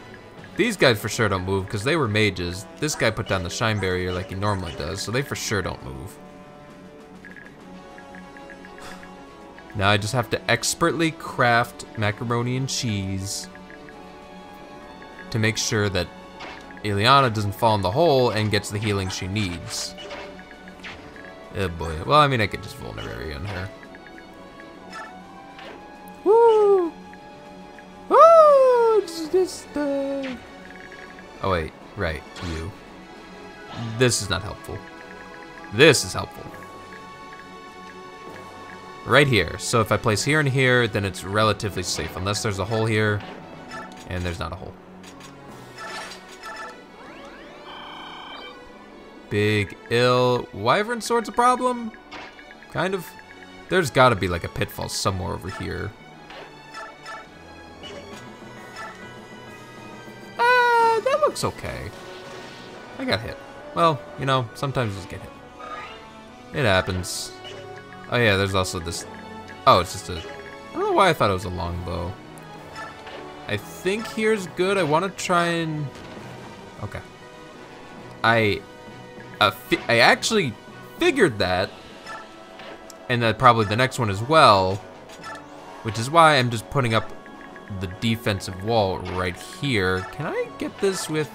These guys for sure don't move because they were mages. This guy put down the Shine Barrier like he normally does, so they for sure don't move. Now I just have to expertly craft macaroni and cheese to make sure that Ilyana doesn't fall in the hole and gets the healing she needs. Oh boy. Well, I mean, I could just vulnerary on her. Woo! Woo! Just, uh... Oh wait, right, you. This is not helpful. This is helpful. Right here. So if I place here and here, then it's relatively safe, unless there's a hole here, and there's not a hole. Big ill. Wyvern sword's a problem? Kind of. There's gotta be like a pitfall somewhere over here. Ah, uh, that looks okay. I got hit. Well, you know, sometimes you just get hit. It happens. Oh yeah, there's also this, oh, it's just a, I don't know why I thought it was a longbow. I think here's good. I wanna try and, okay. I, uh, fi I actually figured that, and that probably the next one as well, which is why I'm just putting up the defensive wall right here. Can I get this with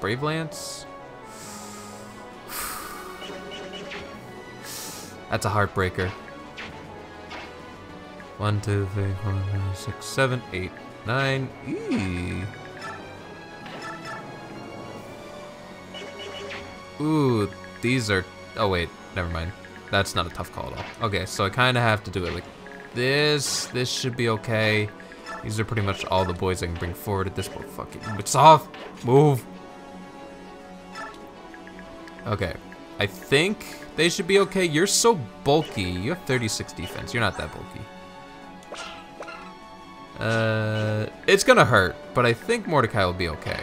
Brave Lance? That's a heartbreaker. One, two, three, four, five, six, seven, eight, nine. Eee. Ooh, these are, oh wait, never mind. That's not a tough call at all. Okay, so I kinda have to do it like this. This should be okay. These are pretty much all the boys I can bring forward at this point. Fuck it, it's off, move. Okay, I think they should be okay. You're so bulky. You have thirty-six defense. You're not that bulky. Uh, it's gonna hurt, but I think Mordecai will be okay.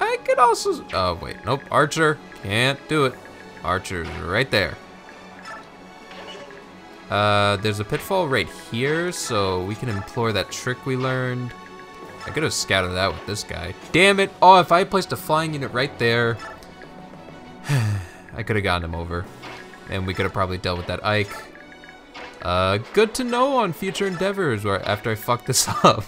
I could also, oh wait, nope, Archer, can't do it. Archer's right there. Uh, there's a pitfall right here, so we can implore that trick we learned. I could have scouted that with this guy. Damn it! Oh, if I had placed a flying unit right there, I could have gotten him over. And we could have probably dealt with that Ike. Uh, good to know on future endeavors where after I fuck this up.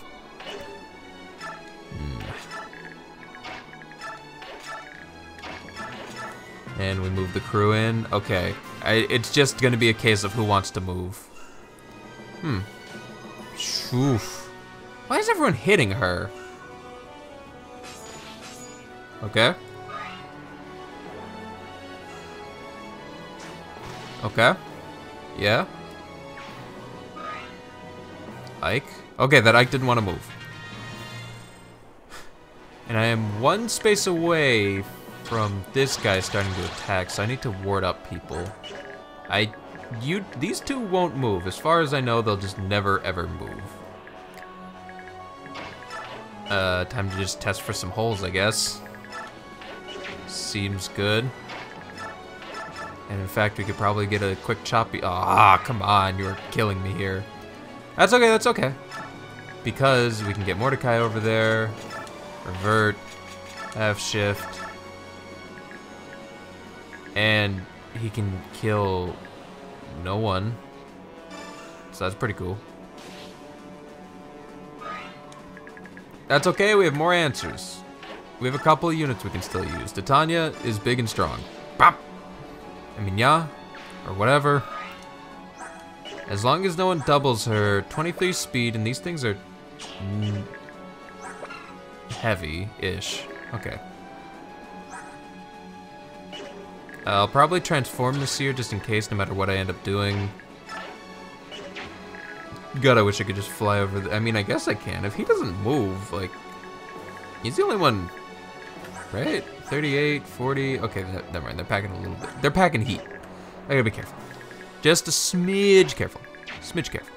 And we move the crew in. Okay, I, it's just gonna be a case of who wants to move. Hmm. Oof. Why is everyone hitting her? Okay. Okay. Yeah. Ike? Okay, that Ike didn't want to move. And I am one space away from this guy starting to attack, so I need to ward up people. I... You, these two won't move. As far as I know, they'll just never ever move. Uh, time to just test for some holes, I guess. Seems good. And in fact, we could probably get a quick choppy. Ah, come on, you're killing me here. That's okay, that's okay. Because we can get Mordecai over there. Revert. F shift. And he can kill no one. So that's pretty cool. That's okay, we have more answers. We have a couple of units we can still use. Titania is big and strong. Bop! I mean, yeah, or whatever. As long as no one doubles her, twenty-three speed, and these things are heavy-ish. Okay. I'll probably transform this here just in case, no matter what I end up doing. God, I wish I could just fly over the- I mean, I guess I can. If he doesn't move, like, he's the only one, right? thirty-eight, forty, okay, that, never mind, they're packing a little bit. They're packing heat. I gotta be careful. Just a smidge careful. Smidge careful.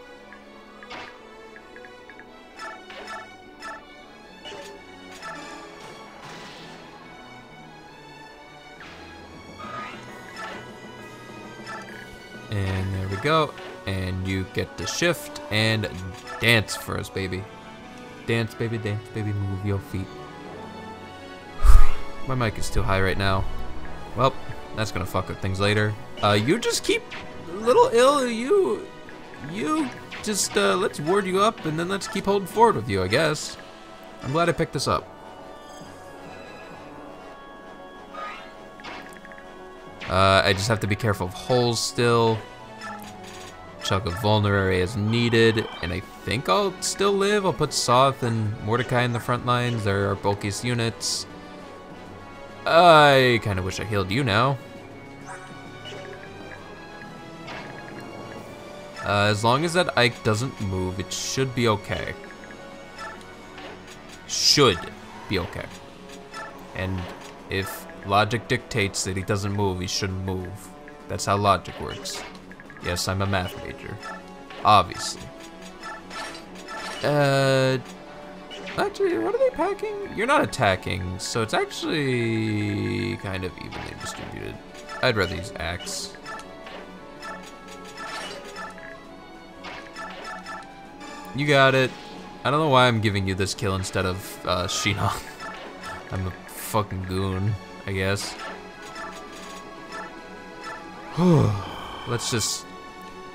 And there we go. And you get to shift and dance for us, baby. Dance, baby, dance, baby, move your feet. My mic is too high right now. Well, that's gonna fuck up things later. Uh, you just keep little ill, you, you just, uh, let's ward you up and then let's keep holding forward with you, I guess. I'm glad I picked this up. Uh, I just have to be careful of holes still. Chuck a vulnerary as needed, and I think I'll still live. I'll put Soth and Mordecai in the front lines. They're our bulkiest units. I kind of wish I healed you now. Uh, as long as that Ike doesn't move, it should be okay. Should be okay. And if logic dictates that he doesn't move, he shouldn't move. That's how logic works. Yes, I'm a math major, obviously. Uh, actually, what are they packing? You're not attacking, so it's actually kind of evenly distributed. I'd rather use axe. You got it. I don't know why I'm giving you this kill instead of uh, Shinon. I'm a fucking goon, I guess. Let's just.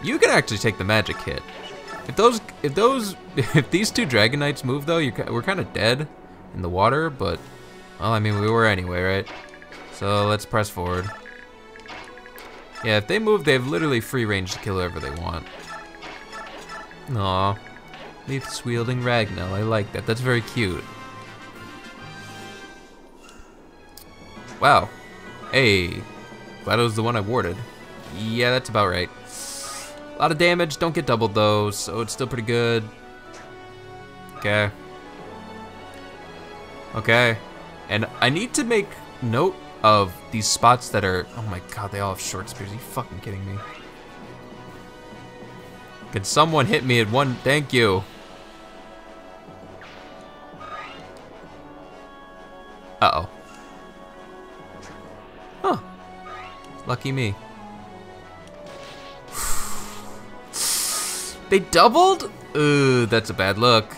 You can actually take the magic hit. If those, if those, if these two Dragonites move though, you're, we're kind of dead in the water. But, well, I mean, we were anyway, right? So let's press forward. Yeah, if they move, they have literally free range to kill whoever they want. Aw, Leaf's wielding Ragnell. I like that. That's very cute. Wow. Hey, glad it was the one I warded. Yeah, that's about right. A lot of damage, don't get doubled though, so it's still pretty good. Okay. Okay. And I need to make note of these spots that are, oh my god, they all have short spears. Are you fucking kidding me? Could someone hit me at one, thank you. Uh-oh. Huh. Lucky me. They doubled? Ooh, that's a bad look.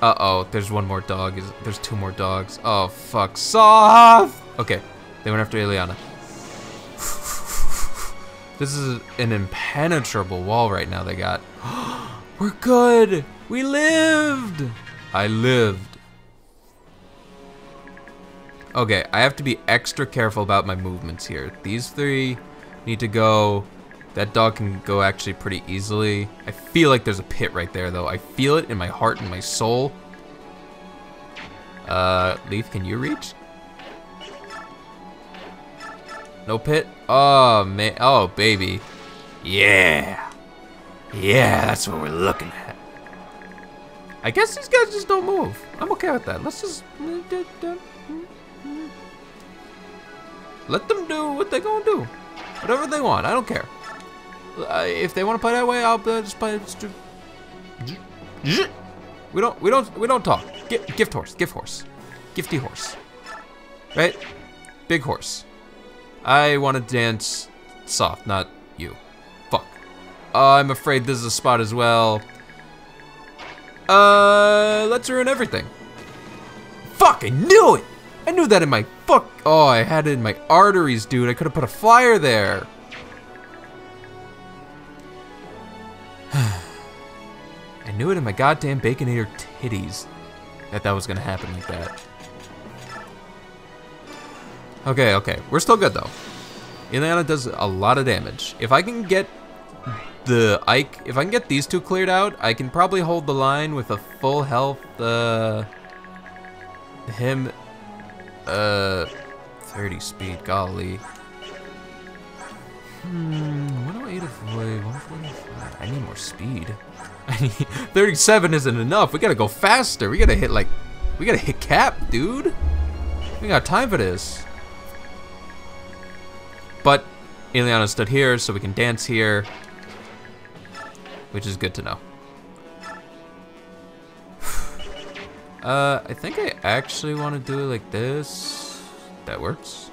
Uh-oh, there's one more dog. Is there's two more dogs. Oh, fuck. Soft! Okay, they went after Ilyana. This is an impenetrable wall right now they got. We're good! We lived! I lived. Okay, I have to be extra careful about my movements here. These three need to go That dog can go actually pretty easily. I feel like there's a pit right there, though. I feel it in my heart and my soul. Uh, Leaf, can you reach? No pit? Oh, man. Oh, baby. Yeah. Yeah, that's what we're looking at. I guess these guys just don't move. I'm okay with that. Let's just... let them do what they're gonna do. Whatever they want. I don't care. Uh, if they want to play that way, I'll uh, just play. Just do... We don't. We don't. We don't talk. G gift horse. Gift horse. Gifty horse. Right? Big horse. I want to dance soft, not you. Fuck. Uh, I'm afraid this is a spot as well. Uh, let's ruin everything. Fuck! I knew it. I knew that in my fuck. Oh, I had it in my arteries, dude. I could have put a flyer there. I knew it in my goddamn Baconator titties that that was gonna happen like that. Okay, okay, we're still good though. Ilyana does a lot of damage. If I can get the Ike, if I can get these two cleared out, I can probably hold the line with a full health. Uh, him, uh, thirty speed, golly. Hmm, one oh eight avoid, one forty-five. I need more speed. thirty-seven isn't enough. We gotta go faster. We gotta hit like, we gotta hit cap, dude. We got time for this. But Ilyana stood here, so we can dance here, which is good to know. uh, I think I actually want to do it like this. That works.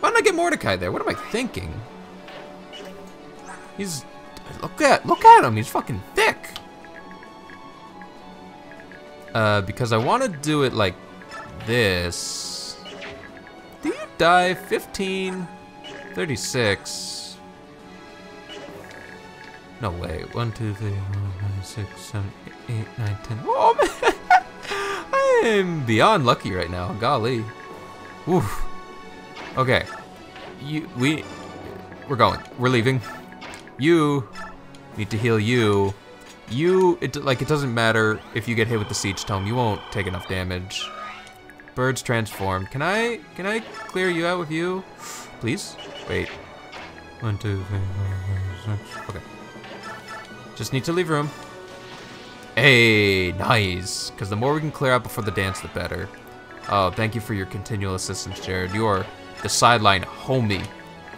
Why didn't I get Mordecai there? What am I thinking? He's look at look at him. He's fucking thick. Uh, because I want to do it like this. Do you die? fifteen, thirty-six. No way. one, two, three, four, five, six, seven, eight, nine, ten. Oh man, I am beyond lucky right now. Golly. Oof. Okay. You we we're going. We're leaving. You need to heal you. You, it, like it doesn't matter if you get hit with the Siege Tome, you won't take enough damage. Bird's transformed. Can I, can I clear you out with you? Please? Wait. One, two, three, four, five, six. Okay. Just need to leave room. Hey, nice. Because the more we can clear out before the dance, the better. Oh, thank you for your continual assistance, Jared. You are the sideline homie.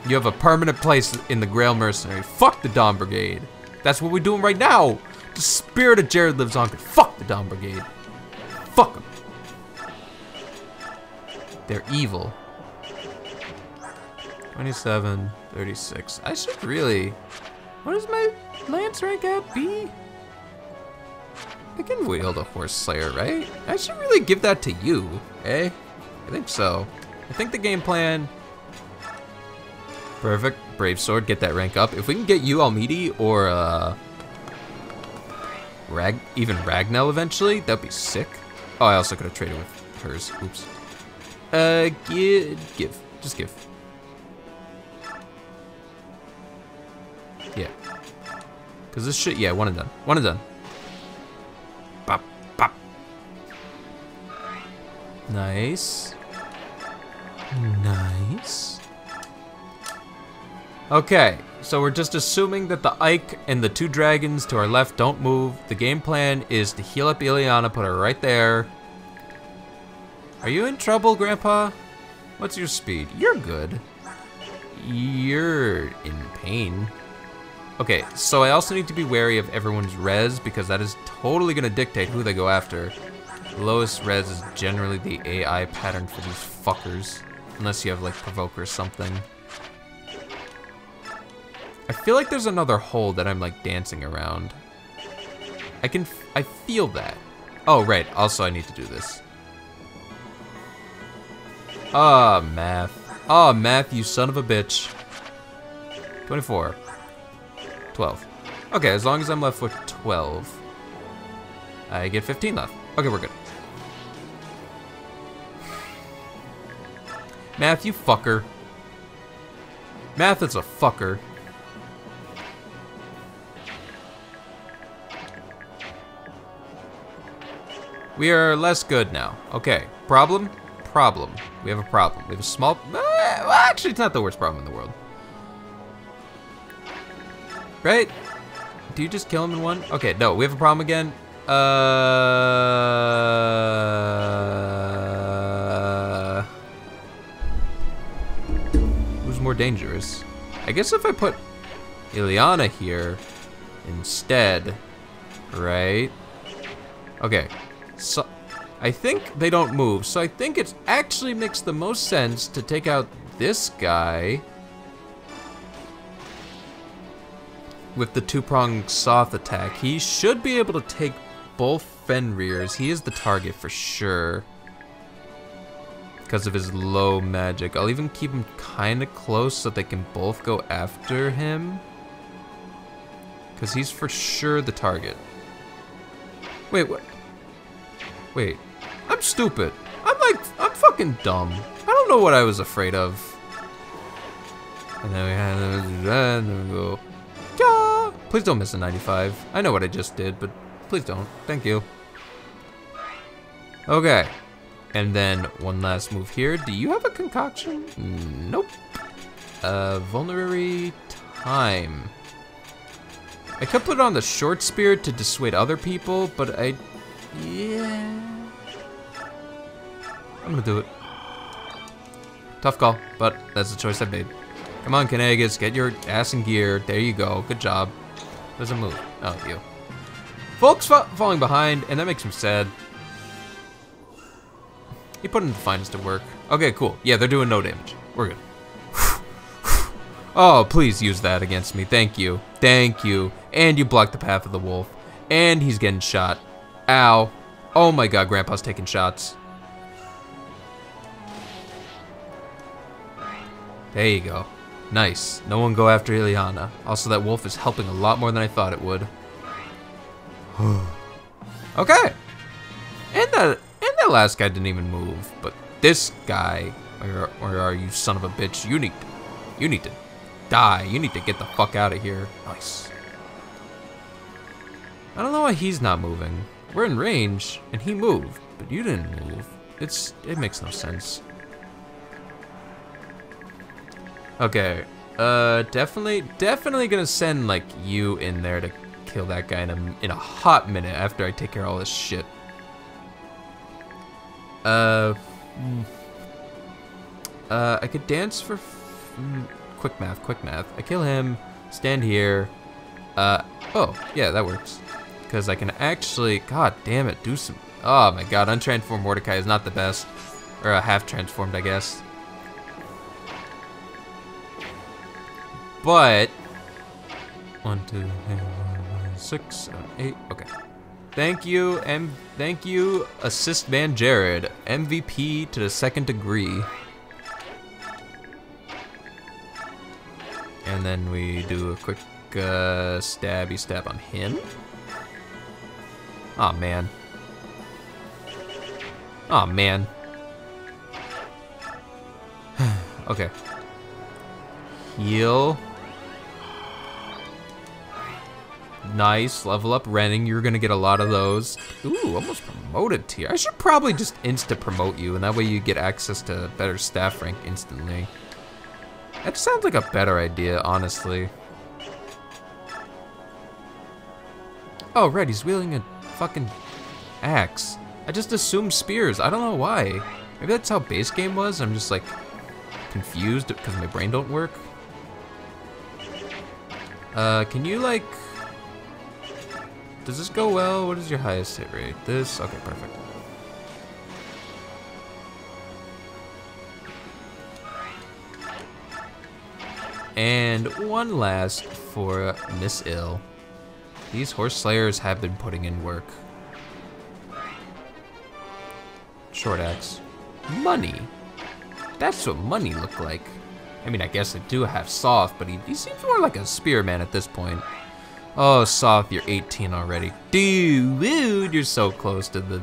You have a permanent place in the Grail Mercenary. Fuck the Dawn Brigade. That's what we're doing right now. The spirit of Jared lives on. Fuck the Dawn Brigade. Fuck them. They're evil. twenty-seven, thirty-six. I should really... What is my lance rank at? B? I can wield a horse slayer, right? I should really give that to you, eh? I think so. I think the game plan... Perfect, Brave Sword, get that rank up. If we can get you, Almidi, or uh, Rag, even Ragnell eventually, that'd be sick. Oh, I also could have traded with hers, oops. Uh, give, give, just give. Yeah, cause this shit, yeah, one and done, one and done. Bop, bop. Nice, nice. Okay, so we're just assuming that the Ike and the two dragons to our left don't move. The game plan is to heal up Ilyana, put her right there. Are you in trouble, Grandpa? What's your speed? You're good. You're in pain. Okay, so I also need to be wary of everyone's res because that is totally gonna dictate who they go after. Lowest res is generally the A I pattern for these fuckers. Unless you have like Provoker or something. I feel like there's another hole that I'm like dancing around. I can, f I feel that. Oh, right, also I need to do this. Ah, oh, math. Ah, oh, math, you son of a bitch. twenty-four, twelve. Okay, as long as I'm left with twelve, I get fifteen left. Okay, we're good. Math, you fucker. Math is a fucker. We are less good now. Okay. Problem? Problem. We have a problem. We have a small... Well, actually, it's not the worst problem in the world. Right? Do you just kill him in one? Okay, no. We have a problem again. Uh... Who's more dangerous? I guess if I put Ilyana here instead, right? Okay, so I think they don't move, so I think it actually makes the most sense to take out this guy with the two-pronged Soth attack. He should be able to take both Fenrir's. He is the target for sure because of his low magic. I'll even keep him kind of close so they can both go after him because he's for sure the target. Wait, what? Wait, I'm stupid. I'm like, I'm fucking dumb. I don't know what I was afraid of. And then we go. Yeah! Please don't miss a ninety-five. I know what I just did, but please don't. Thank you. Okay. And then one last move here. Do you have a concoction? Nope. Uh, vulnerary time. I could put it on the short spear to dissuade other people, but I, yeah, I'm gonna do it. Tough call, but that's the choice I made. Come on, Kanagas, get your ass in gear. There you go, good job. There's a move, oh, you. Volk's fa falling behind, and that makes him sad. He put in the finest to work. Okay, cool, yeah, they're doing no damage. We're good. Oh, please use that against me. Thank you. Thank you. And you blocked the path of the wolf. And he's getting shot. Ow. Oh my god, Grandpa's taking shots. There you go. Nice. No one go after Ilyana. Also, that wolf is helping a lot more than I thought it would. Okay. And that, and that last guy didn't even move. But this guy, or, or are you son of a bitch, you need, you need to... die. You need to get the fuck out of here. Nice. I don't know why he's not moving. We're in range, and he moved, but you didn't move. It's, it makes no sense. Okay, uh, definitely, definitely gonna send, like, you in there to kill that guy in a, in a hot minute after I take care of all this shit. Uh, uh, I could dance for... Quick math, quick math. I kill him, stand here. Uh, oh, yeah, that works. Because I can actually, god damn it, do some, oh my god, untransformed Mordecai is not the best. Or uh, half transformed, I guess. But, one, two, three, four, six, seven, eight, okay. Thank you, M thank you, assist man Jared, M V P to the second degree. And then we do a quick uh, stabby stab on him. Aw, man. Aw, man. Okay. Heal. Nice, level up Renning, you're gonna get a lot of those. Ooh, almost promoted tier. I should probably just insta-promote you and that way you get access to better staff rank instantly. That sounds like a better idea, honestly. Oh, right, he's wielding a fucking axe. I just assumed spears, I don't know why. Maybe that's how base game was, I'm just like confused because my brain don't work. Uh, can you like, does this go well? What is your highest hit rate? This, okay, perfect. And one last for Miss Ill. These horse slayers have been putting in work. Short axe. Money. That's what money looked like. I mean, I guess they do have Soth, but he, he seems more like a spearman at this point. Oh, Soth, you're eighteen already. Dude, you're so close to the,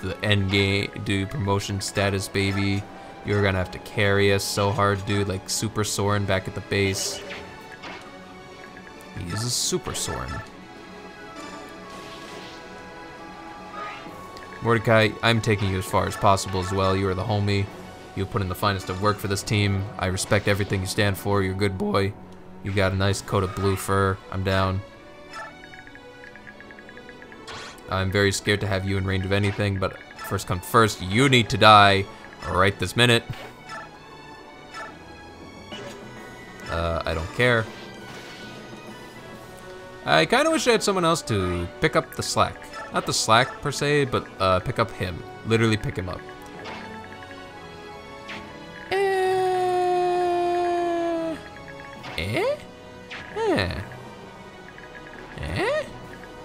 the end game, dude, promotion status, baby. You're gonna have to carry us so hard, dude, like Super Soren back at the base. He uses Super Soren. Mordecai, I'm taking you as far as possible as well. You are the homie. You put in the finest of work for this team. I respect everything you stand for. You're a good boy. You got a nice coat of blue fur. I'm down. I'm very scared to have you in range of anything, but first come first, you need to die right this minute. Uh, I don't care. I kind of wish I had someone else to pick up the slack. Not the slack per se, but uh, pick up him. Literally pick him up. Eh? Eh? Eh? Eh?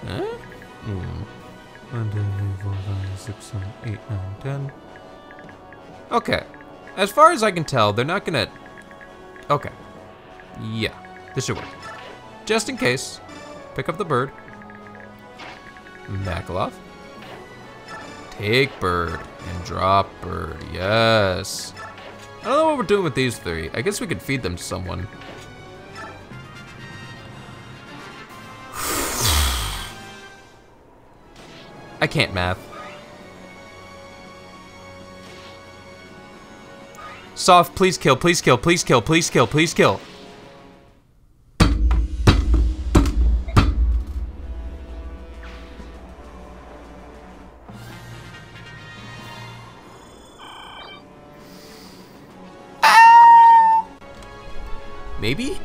Eh? one, two, three, four, five, six, seven, eight, nine, ten. Okay. As far as I can tell, they're not gonna... Okay. Yeah. This should work. Just in case. Pick up the bird. Makalov. Take bird. And drop bird. Yes. I don't know what we're doing with these three. I guess we could feed them to someone. I can't math. Soft, please kill, please kill, please kill, please kill, please kill. Ah! Maybe?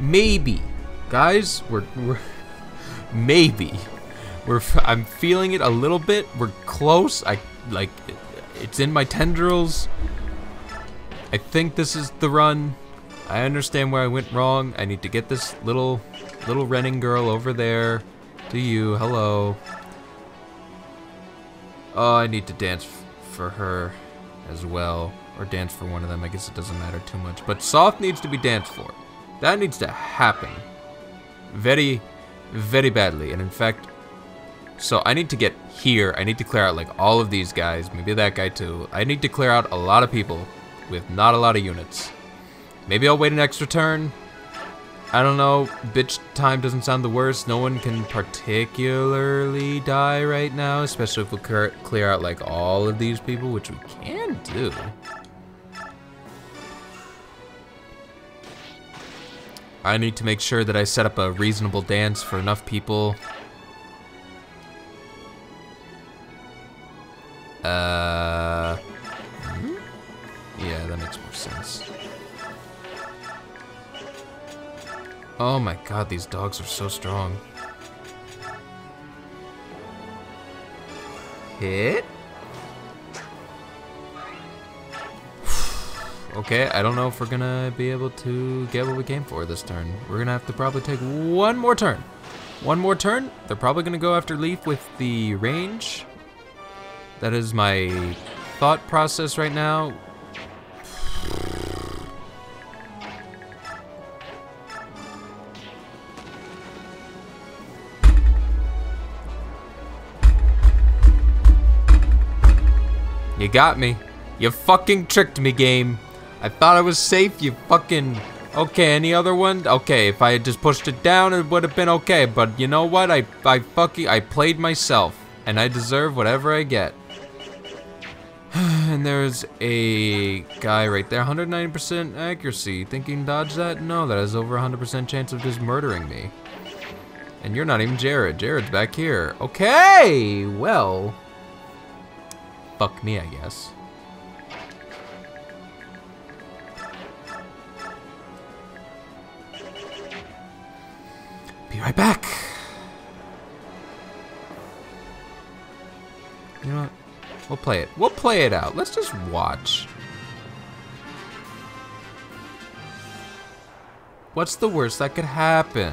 Maybe. Guys, we're, we're maybe. We're, I'm feeling it a little bit. We're close. I like it, it's in my tendrils. I think this is the run. I understand where I went wrong. I need to get this little little Renning girl over there to you. Hello. Oh, I need to dance for her as well, or dance for one of them. I guess it doesn't matter too much, but Soth needs to be danced for. That needs to happen very, very badly. And in fact, so I need to get here. I need to clear out like all of these guys, maybe that guy too. I need to clear out a lot of people with not a lot of units. Maybe I'll wait an extra turn. I don't know, bitch time doesn't sound the worst. No one can particularly die right now, especially if we clear out like all of these people, which we can do. I need to make sure that I set up a reasonable dance for enough people. Uh, yeah, that makes more sense. Oh my god, these dogs are so strong. Hit? Okay, I don't know if we're gonna be able to get what we came for this turn. We're gonna have to probably take one more turn. One more turn. They're probably gonna go after Leaf with the range. That is my thought process right now. You got me. You fucking tricked me, game. I thought I was safe, you fucking... Okay, any other one? Okay, if I had just pushed it down, it would have been okay. But you know what? I, I fucking... I played myself. And I deserve whatever I get. And there's a guy right there, one hundred ninety percent accuracy. Think you can dodge that? No, that has over one hundred percent chance of just murdering me. And you're not even Jared. Jared's back here. Okay, well. Fuck me, I guess. Be right back. You know what? We'll play it. We'll play it out. Let's just watch. What's the worst that could happen?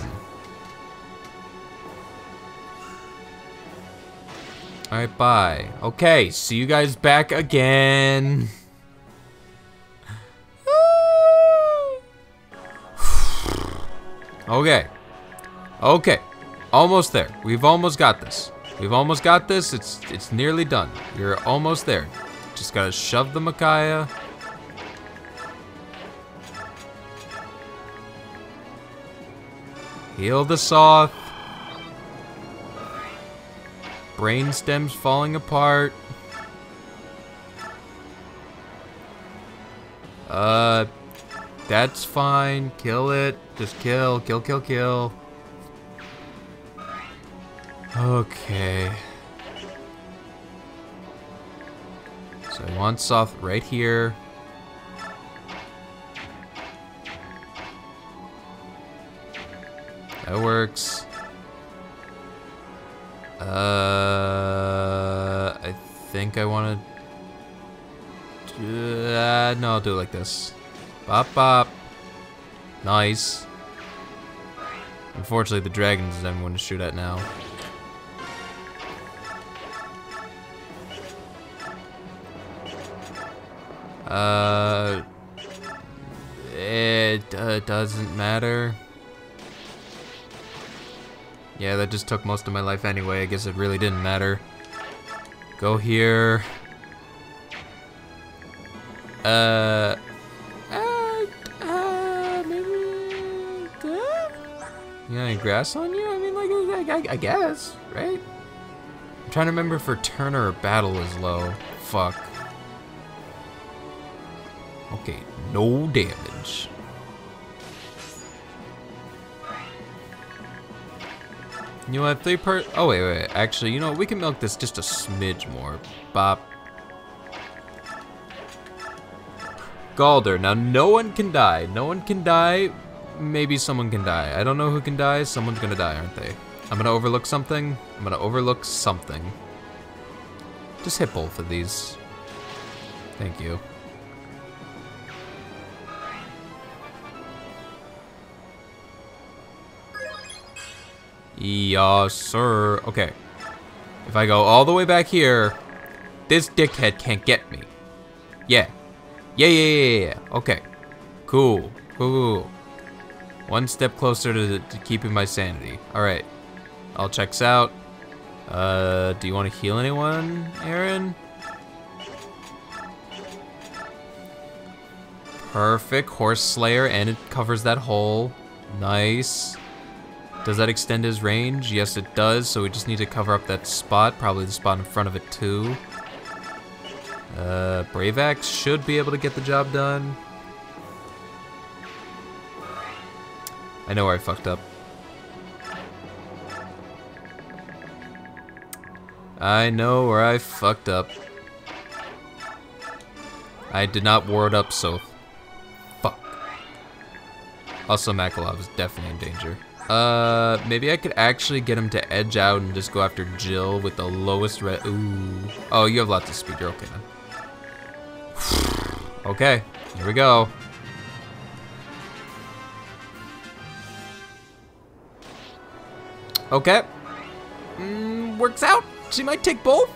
Alright, bye. Okay, see you guys back again. Okay. Okay. Almost there. We've almost got this. We've almost got this. It's it's nearly done. You're almost there. Just gotta shove the Micaiah. Heal the Soth. Brain stem's falling apart. Uh, that's fine. Kill it. Just kill, kill, kill, kill. Okay. So I want Soth right here. That works. Uh, I think I want to. Do, uh, no, I'll do it like this. Bop, bop. Nice. Unfortunately, the dragons is everyone to shoot at now. Uh, it uh, doesn't matter. Yeah, that just took most of my life anyway. I guess it really didn't matter. Go here. Uh, uh, uh maybe. Uh, you got any grass on you? I mean, like, I, I, I guess, right? I'm trying to remember if her Turner or Battle is low. Fuck. Okay, no damage. You know what, three per- oh wait, wait, actually, you know what, we can milk this just a smidge more. Bop. Galder, now no one can die. No one can die, maybe someone can die. I don't know who can die, someone's gonna die, aren't they? I'm gonna overlook something, I'm gonna overlook something. Just hit both of these. Thank you. Yes, sir. Okay. If I go all the way back here, this dickhead can't get me. Yeah. Yeah, yeah, yeah, yeah. Okay. Cool. Cool. One step closer to, to keeping my sanity. Alright. All checks out. Uh, do you want to heal anyone, Aaron? Perfect. Horse Slayer, and it covers that hole. Nice. Does that extend his range? Yes, it does, so we just need to cover up that spot, probably the spot in front of it too. Uh, Brave Axe should be able to get the job done. I know where I fucked up. I know where I fucked up. I did not ward up, so fuck. Also, Makalov is definitely in danger. Uh, maybe I could actually get him to edge out and just go after Jill with the lowest red. Ooh. Oh, you have lots of speed. You're okay then. Okay, here we go. Okay. Mm, works out. She might take both.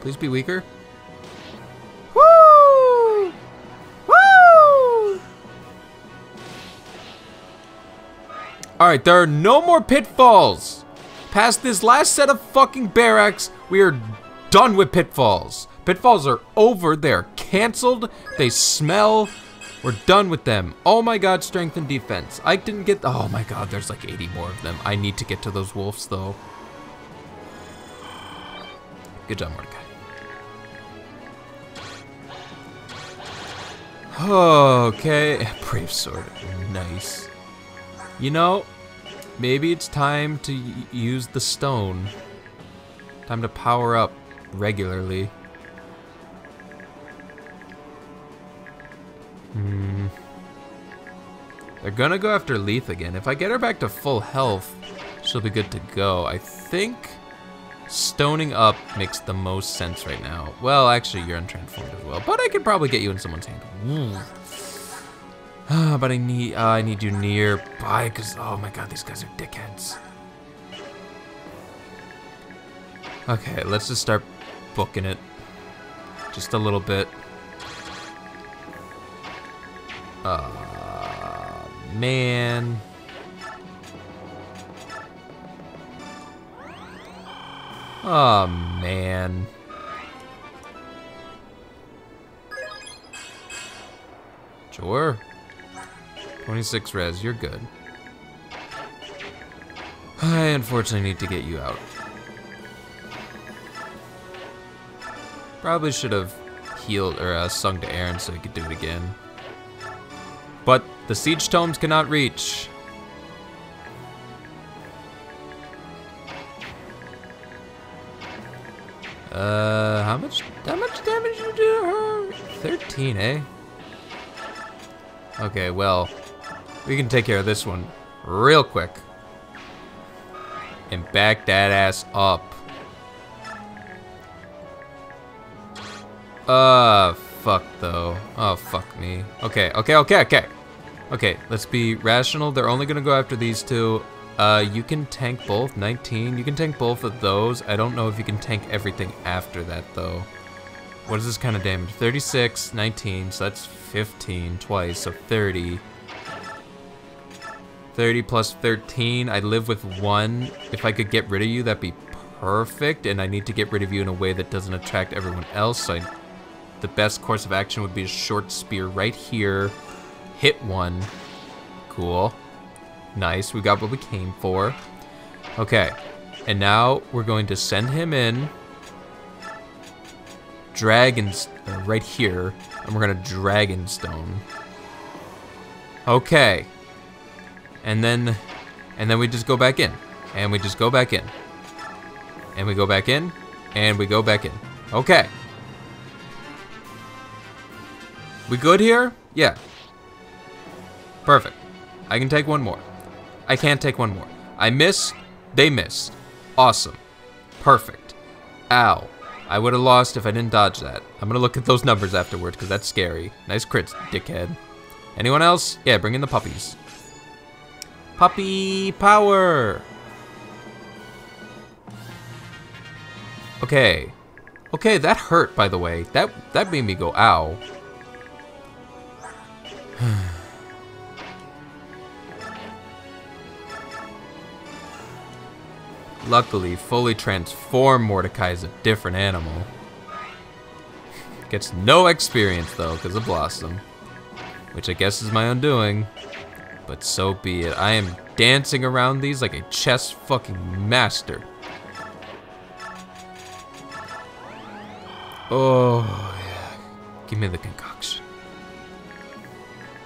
Please be weaker. Alright, there are no more pitfalls! Past this last set of fucking barracks, we are done with pitfalls. Pitfalls are over, they are cancelled, they smell, we're done with them. Oh my god, strength and defense. Ike didn't get, oh my god, there's like eighty more of them. I need to get to those wolves though. Good job, Mordecai. Okay, brave sword, nice. You know, maybe it's time to use the stone. Time to power up regularly. Hmm. They're gonna go after Leaf again. If I get her back to full health, she'll be good to go. I think stoning up makes the most sense right now. Well, actually, you're untransformed as well, but I could probably get you in someone's hand. Mm. Uh, but I need uh, I need you nearby, because oh my god, these guys are dickheads. Okay, let's just start booking it. Just a little bit. Uh, man. Oh man. Sure. twenty-six res, you're good. I unfortunately need to get you out. Probably should have healed or uh, sung to Aaron so he could do it again. But the Siege Tomes cannot reach. Uh, how much, how much damage did you do to her? thirteen, eh? Okay, well, we can take care of this one real quick. And back that ass up. Uh, fuck though. Oh, fuck me. Okay, okay, okay, okay. Okay, let's be rational. They're only gonna go after these two. Uh, you can tank both, nineteen. You can tank both of those. I don't know if you can tank everything after that though. What is this kind of damage? thirty-six, nineteen, so that's fifteen twice, so thirty. thirty plus thirteen, I live with one. If I could get rid of you, that'd be perfect, and I need to get rid of you in a way that doesn't attract everyone else, so I, the best course of action would be a short spear right here. Hit one. Cool. Nice, we got what we came for. Okay, and now we're going to send him in. Dragon's uh, right here, and we're gonna Dragonstone. Okay, and then, and then we just go back in, and we just go back in, and we go back in, and we go back in. Okay, we good here? Yeah. Perfect. I can take one more. I can't take one more. I missed. They missed. Awesome. Perfect. Ow. I would have lost if I didn't dodge that. I'm gonna look at those numbers afterwards, because that's scary. Nice crits, dickhead. Anyone else? Yeah, bring in the puppies. Puppy power! Okay. Okay, that hurt, by the way. That, that made me go, ow. Luckily, fully transformed Mordecai is a different animal. Gets no experience though, because of Blossom. Which I guess is my undoing. But so be it. I am dancing around these like a chess fucking master. Oh, yeah. Give me the concoction.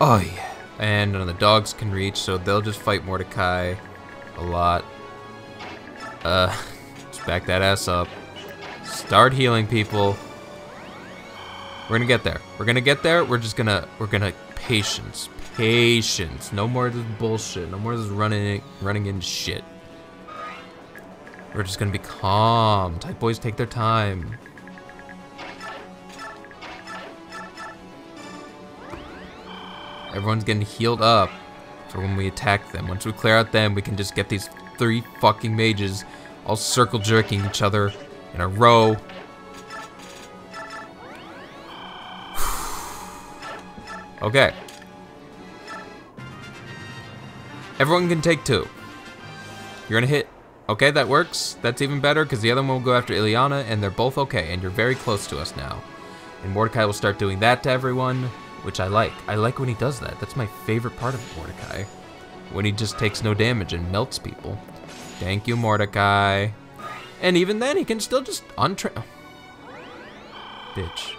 Oh, yeah. And none of the dogs can reach, so they'll just fight Mordecai a lot. Uh, just back that ass up. Start healing people. We're gonna get there. We're gonna get there. We're just gonna, we're gonna, patience, patience. No more of this bullshit. No more of this running, running in shit. We're just gonna be calm. Type boys take their time. Everyone's getting healed up for when we attack them. Once we clear out them, we can just get these three fucking mages all circle jerking each other in a row. Okay. Everyone can take two. You're gonna hit. Okay, that works. That's even better because the other one will go after Ilyana and they're both okay and you're very close to us now. And Mordecai will start doing that to everyone, which I like. I like when he does that. That's my favorite part of Mordecai. When he just takes no damage and melts people. Thank you, Mordecai. And even then, he can still just untra- Bitch.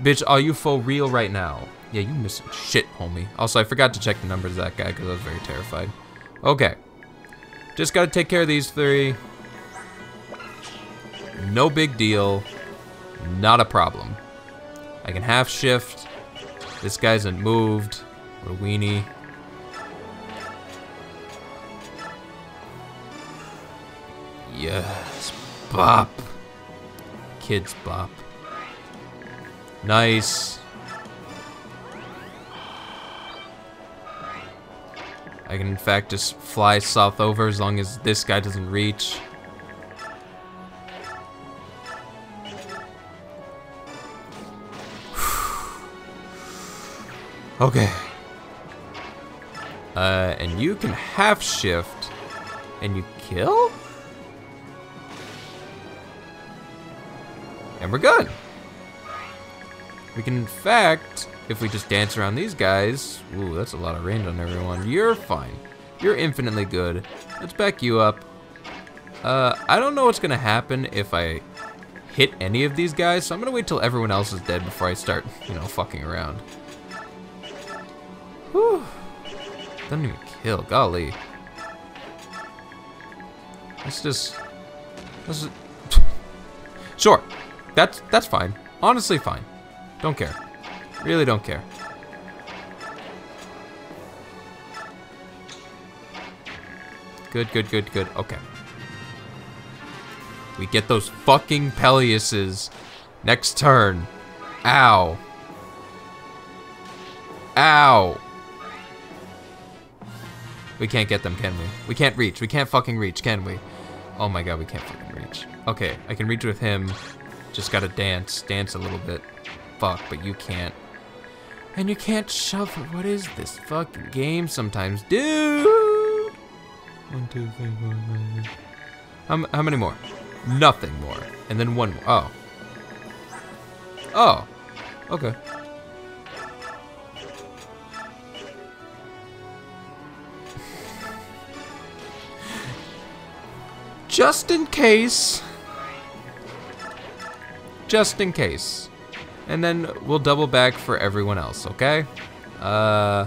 Bitch, are you for real right now? Yeah, you missing shit, homie. Also, I forgot to check the numbers of that guy because I was very terrified. Okay. Just gotta take care of these three. No big deal. Not a problem. I can half shift. This guy isn't moved. What a weenie. Yes, bop. Kids bop. Nice. I can in fact just fly south over as long as this guy doesn't reach. Okay. Uh, and you can half shift and you kill? And we're good. We can, in fact, if we just dance around these guys, ooh, that's a lot of range on everyone. You're fine. You're infinitely good. Let's back you up. Uh, I don't know what's gonna happen if I hit any of these guys, so I'm gonna wait till everyone else is dead before I start, you know, fucking around. Whew. Doesn't even kill, golly. Let's just... Let's just sure, that's, that's fine. Honestly fine. Don't care. Really don't care. Good, good, good, good. Okay. We get those fucking Peleuses next turn. Ow. Ow. We can't get them, can we? We can't reach. We can't fucking reach, can we? Oh my god, we can't fucking reach. Okay, I can reach with him. Just gotta dance. Dance a little bit. Fuck, but you can't. And you can't shove her. What is this fucking game sometimes? Dude! One, two, three, four, five, six. How, how many more? Nothing more. And then one more. Oh. Oh. Okay. Just in case. Just in case. And then we'll double back for everyone else, okay? Uh,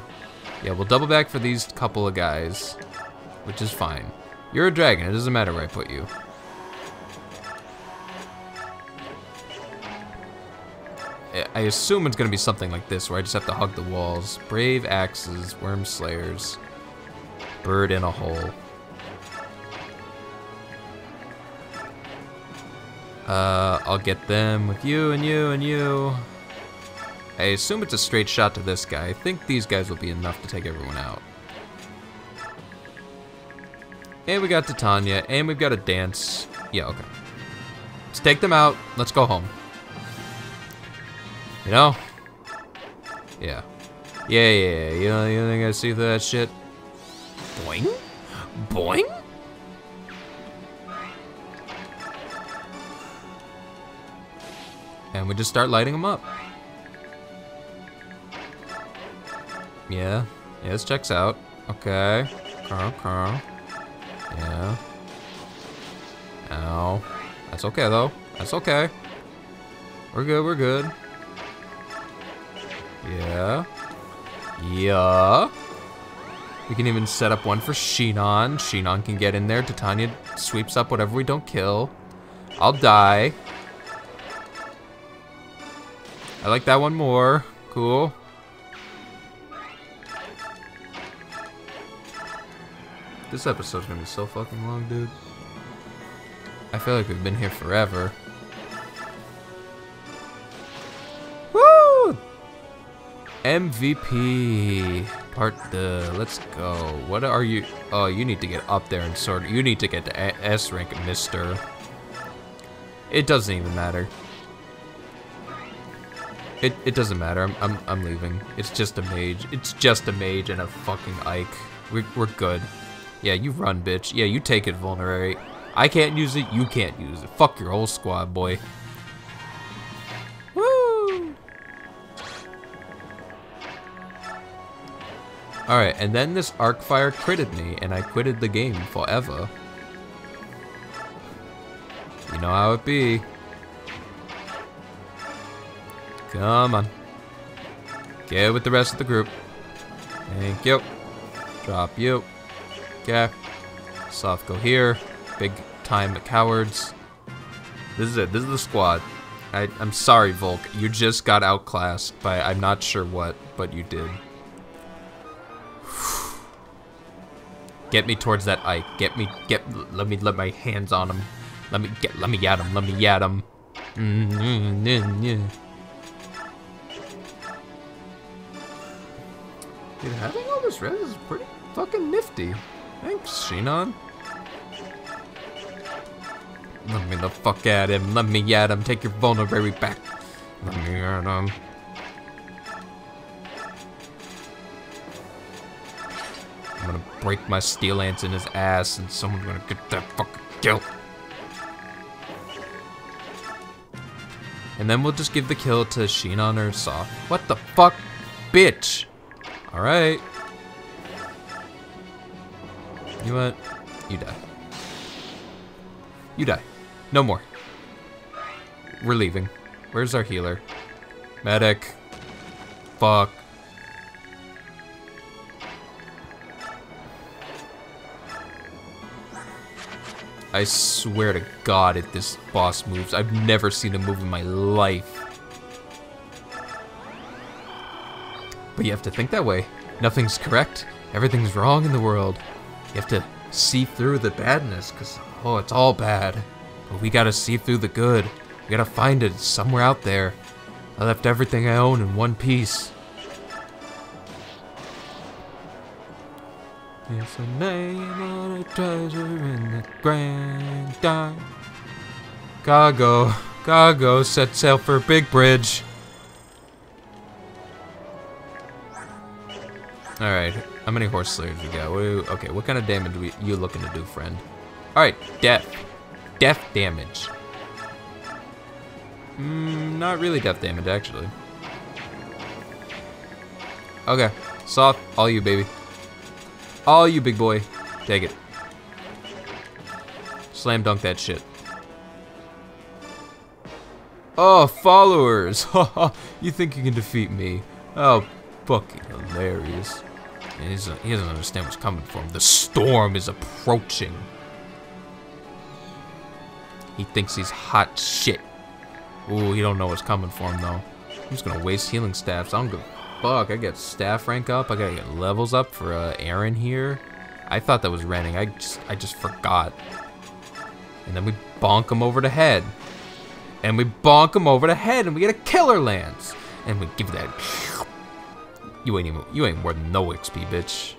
yeah, we'll double back for these couple of guys. Which is fine. You're a dragon, it doesn't matter where I put you. I assume it's gonna be something like this, where I just have to hug the walls. Brave axes, worm slayers, bird in a hole. Uh, I'll get them with you and you and you. I assume it's a straight shot to this guy. I think these guys will be enough to take everyone out. And we got Titania, and we've got a dance. Yeah, okay. Let's take them out. Let's go home. You know? Yeah. Yeah, yeah, yeah. You know, you think I see through that shit? Boing? Boing? And we just start lighting them up. Yeah. Yeah, this checks out. Okay. Okay. Yeah. Ow. That's okay though. That's okay. We're good, we're good. Yeah. Yeah. We can even set up one for Shinon. Shinon can get in there. Titania sweeps up whatever we don't kill. I'll die. I like that one more. Cool. This episode's gonna be so fucking long, dude. I feel like we've been here forever. Woo! M V P part the. Let's go. What are you? Oh, you need to get up there and sort. You need to get to A S rank, Mister. It doesn't even matter. It it doesn't matter. I'm I'm I'm leaving. It's just a mage. It's just a mage and a fucking Ike. We're we're good. Yeah, you run, bitch. Yeah, you take it, Vulnerary. I can't use it, you can't use it. Fuck your whole squad, boy. Woo! Alright, and then this arc fire critted me, and I quitted the game forever. You know how it be. Come on. Get with the rest of the group. Thank you. Drop you. Okay. Soft go here. Big time cowards. This is it. This is the squad. I, I'm sorry, Volk. You just got outclassed by I'm not sure what, but you did. Get me towards that Ike. Get me. Get. Let me. Let my hands on him. Let me get. Let me at him. Let me at him. Mm-hmm. Dude, having all this res is pretty fucking nifty. Thanks, Shinon. Let me the fuck at him. Let me at him. Take your vulnerary back. Let me at him. I'm gonna break my steel lance in his ass, and someone's gonna get that fucking kill. And then we'll just give the kill to Shinon or Soth. What the fuck? Bitch! Alright. You know what? You die. You die. No more. We're leaving. Where's our healer? Medic. Fuck. I swear to God, if this boss moves, I've never seen him move in my life. But you have to think that way. Nothing's correct. Everything's wrong in the world. You have to see through the badness, because, oh, it's all bad. But we gotta see through the good. We gotta find it somewhere out there. I left everything I own in one piece. It's a name on a treasure in the grand dark. Cargo, cargo, set sail for Big Bridge. Alright, how many horse slayers we got? What, okay, what kind of damage are you looking to do, friend? Alright, death. Death damage. Mm, not really death damage, actually. Okay, Soth, all you, baby. All you, big boy. Take it. Slam dunk that shit. Oh, followers! Haha, you think you can defeat me? Oh, fucking hilarious. He doesn't, he doesn't understand what's coming for him. The storm is approaching. He thinks he's hot shit. Ooh, he don't know what's coming for him, though. I'm just gonna waste healing staffs. I don't give a fuck. I got staff rank up. I gotta get levels up for uh, Aaron here. I thought that was Renning. I just, I just forgot. And then we bonk him over the head. And we bonk him over the head, and we get a killer lance. And we give that. You ain't even. You ain't worth no X P, bitch.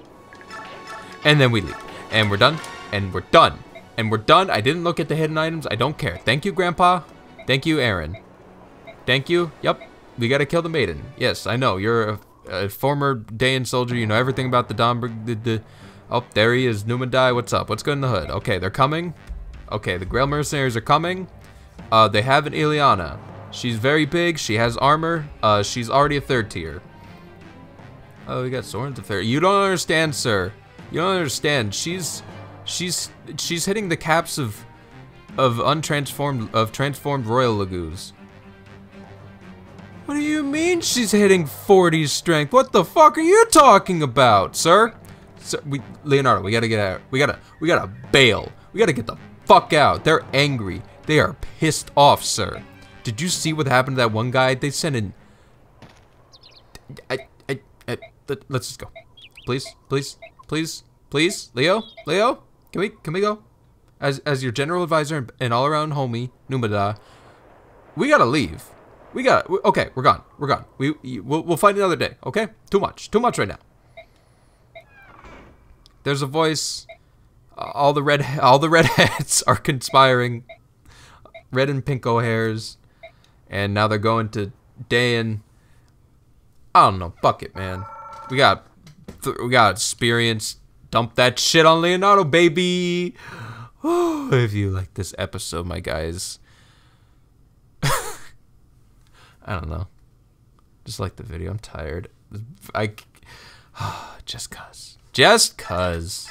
And then we leave. And we're done. And we're done. And we're done. I didn't look at the hidden items. I don't care. Thank you, Grandpa. Thank you, Aaron. Thank you. Yep. We gotta kill the maiden. Yes, I know. You're a, a former Dayan soldier. You know everything about the Domberg. The, the, oh, there he is. Numandai, what's up? What's good in the hood? Okay, they're coming. Okay, the Grail Mercenaries are coming. Uh, they have an Ilyana. She's very big. She has armor. Uh, she's already a third tier. Oh, we got Soren's a third. You don't understand, sir. You don't understand. She's, she's, she's hitting the caps of... Of untransformed, of transformed Royal Laguz. What do you mean she's hitting forty strength? What the fuck are you talking about, sir? Sir, we, Leonardo, we gotta get out. We gotta, we gotta bail. We gotta get the fuck out. They're angry. They are pissed off, sir. Did you see what happened to that one guy? They sent in. I, I, I let's just go. Please, please, please, please, Leo, Leo, can we, can we go? As, as your general advisor and all-around homie, Numada, we gotta leave. We gotta. We, okay, we're gone. We're gone. We we'll, we'll fight another day. Okay. Too much. Too much right now. There's a voice. Uh, all the red. All the redheads are conspiring. Red and pink hairs, and now they're going to Dayan. I don't know. Fuck it, man. We got. We got experience. Dump that shit on Leonardo, baby. Oh, if you like this episode, my guys. I don't know. Just like the video. I'm tired. I... Just cuz. Just cuz.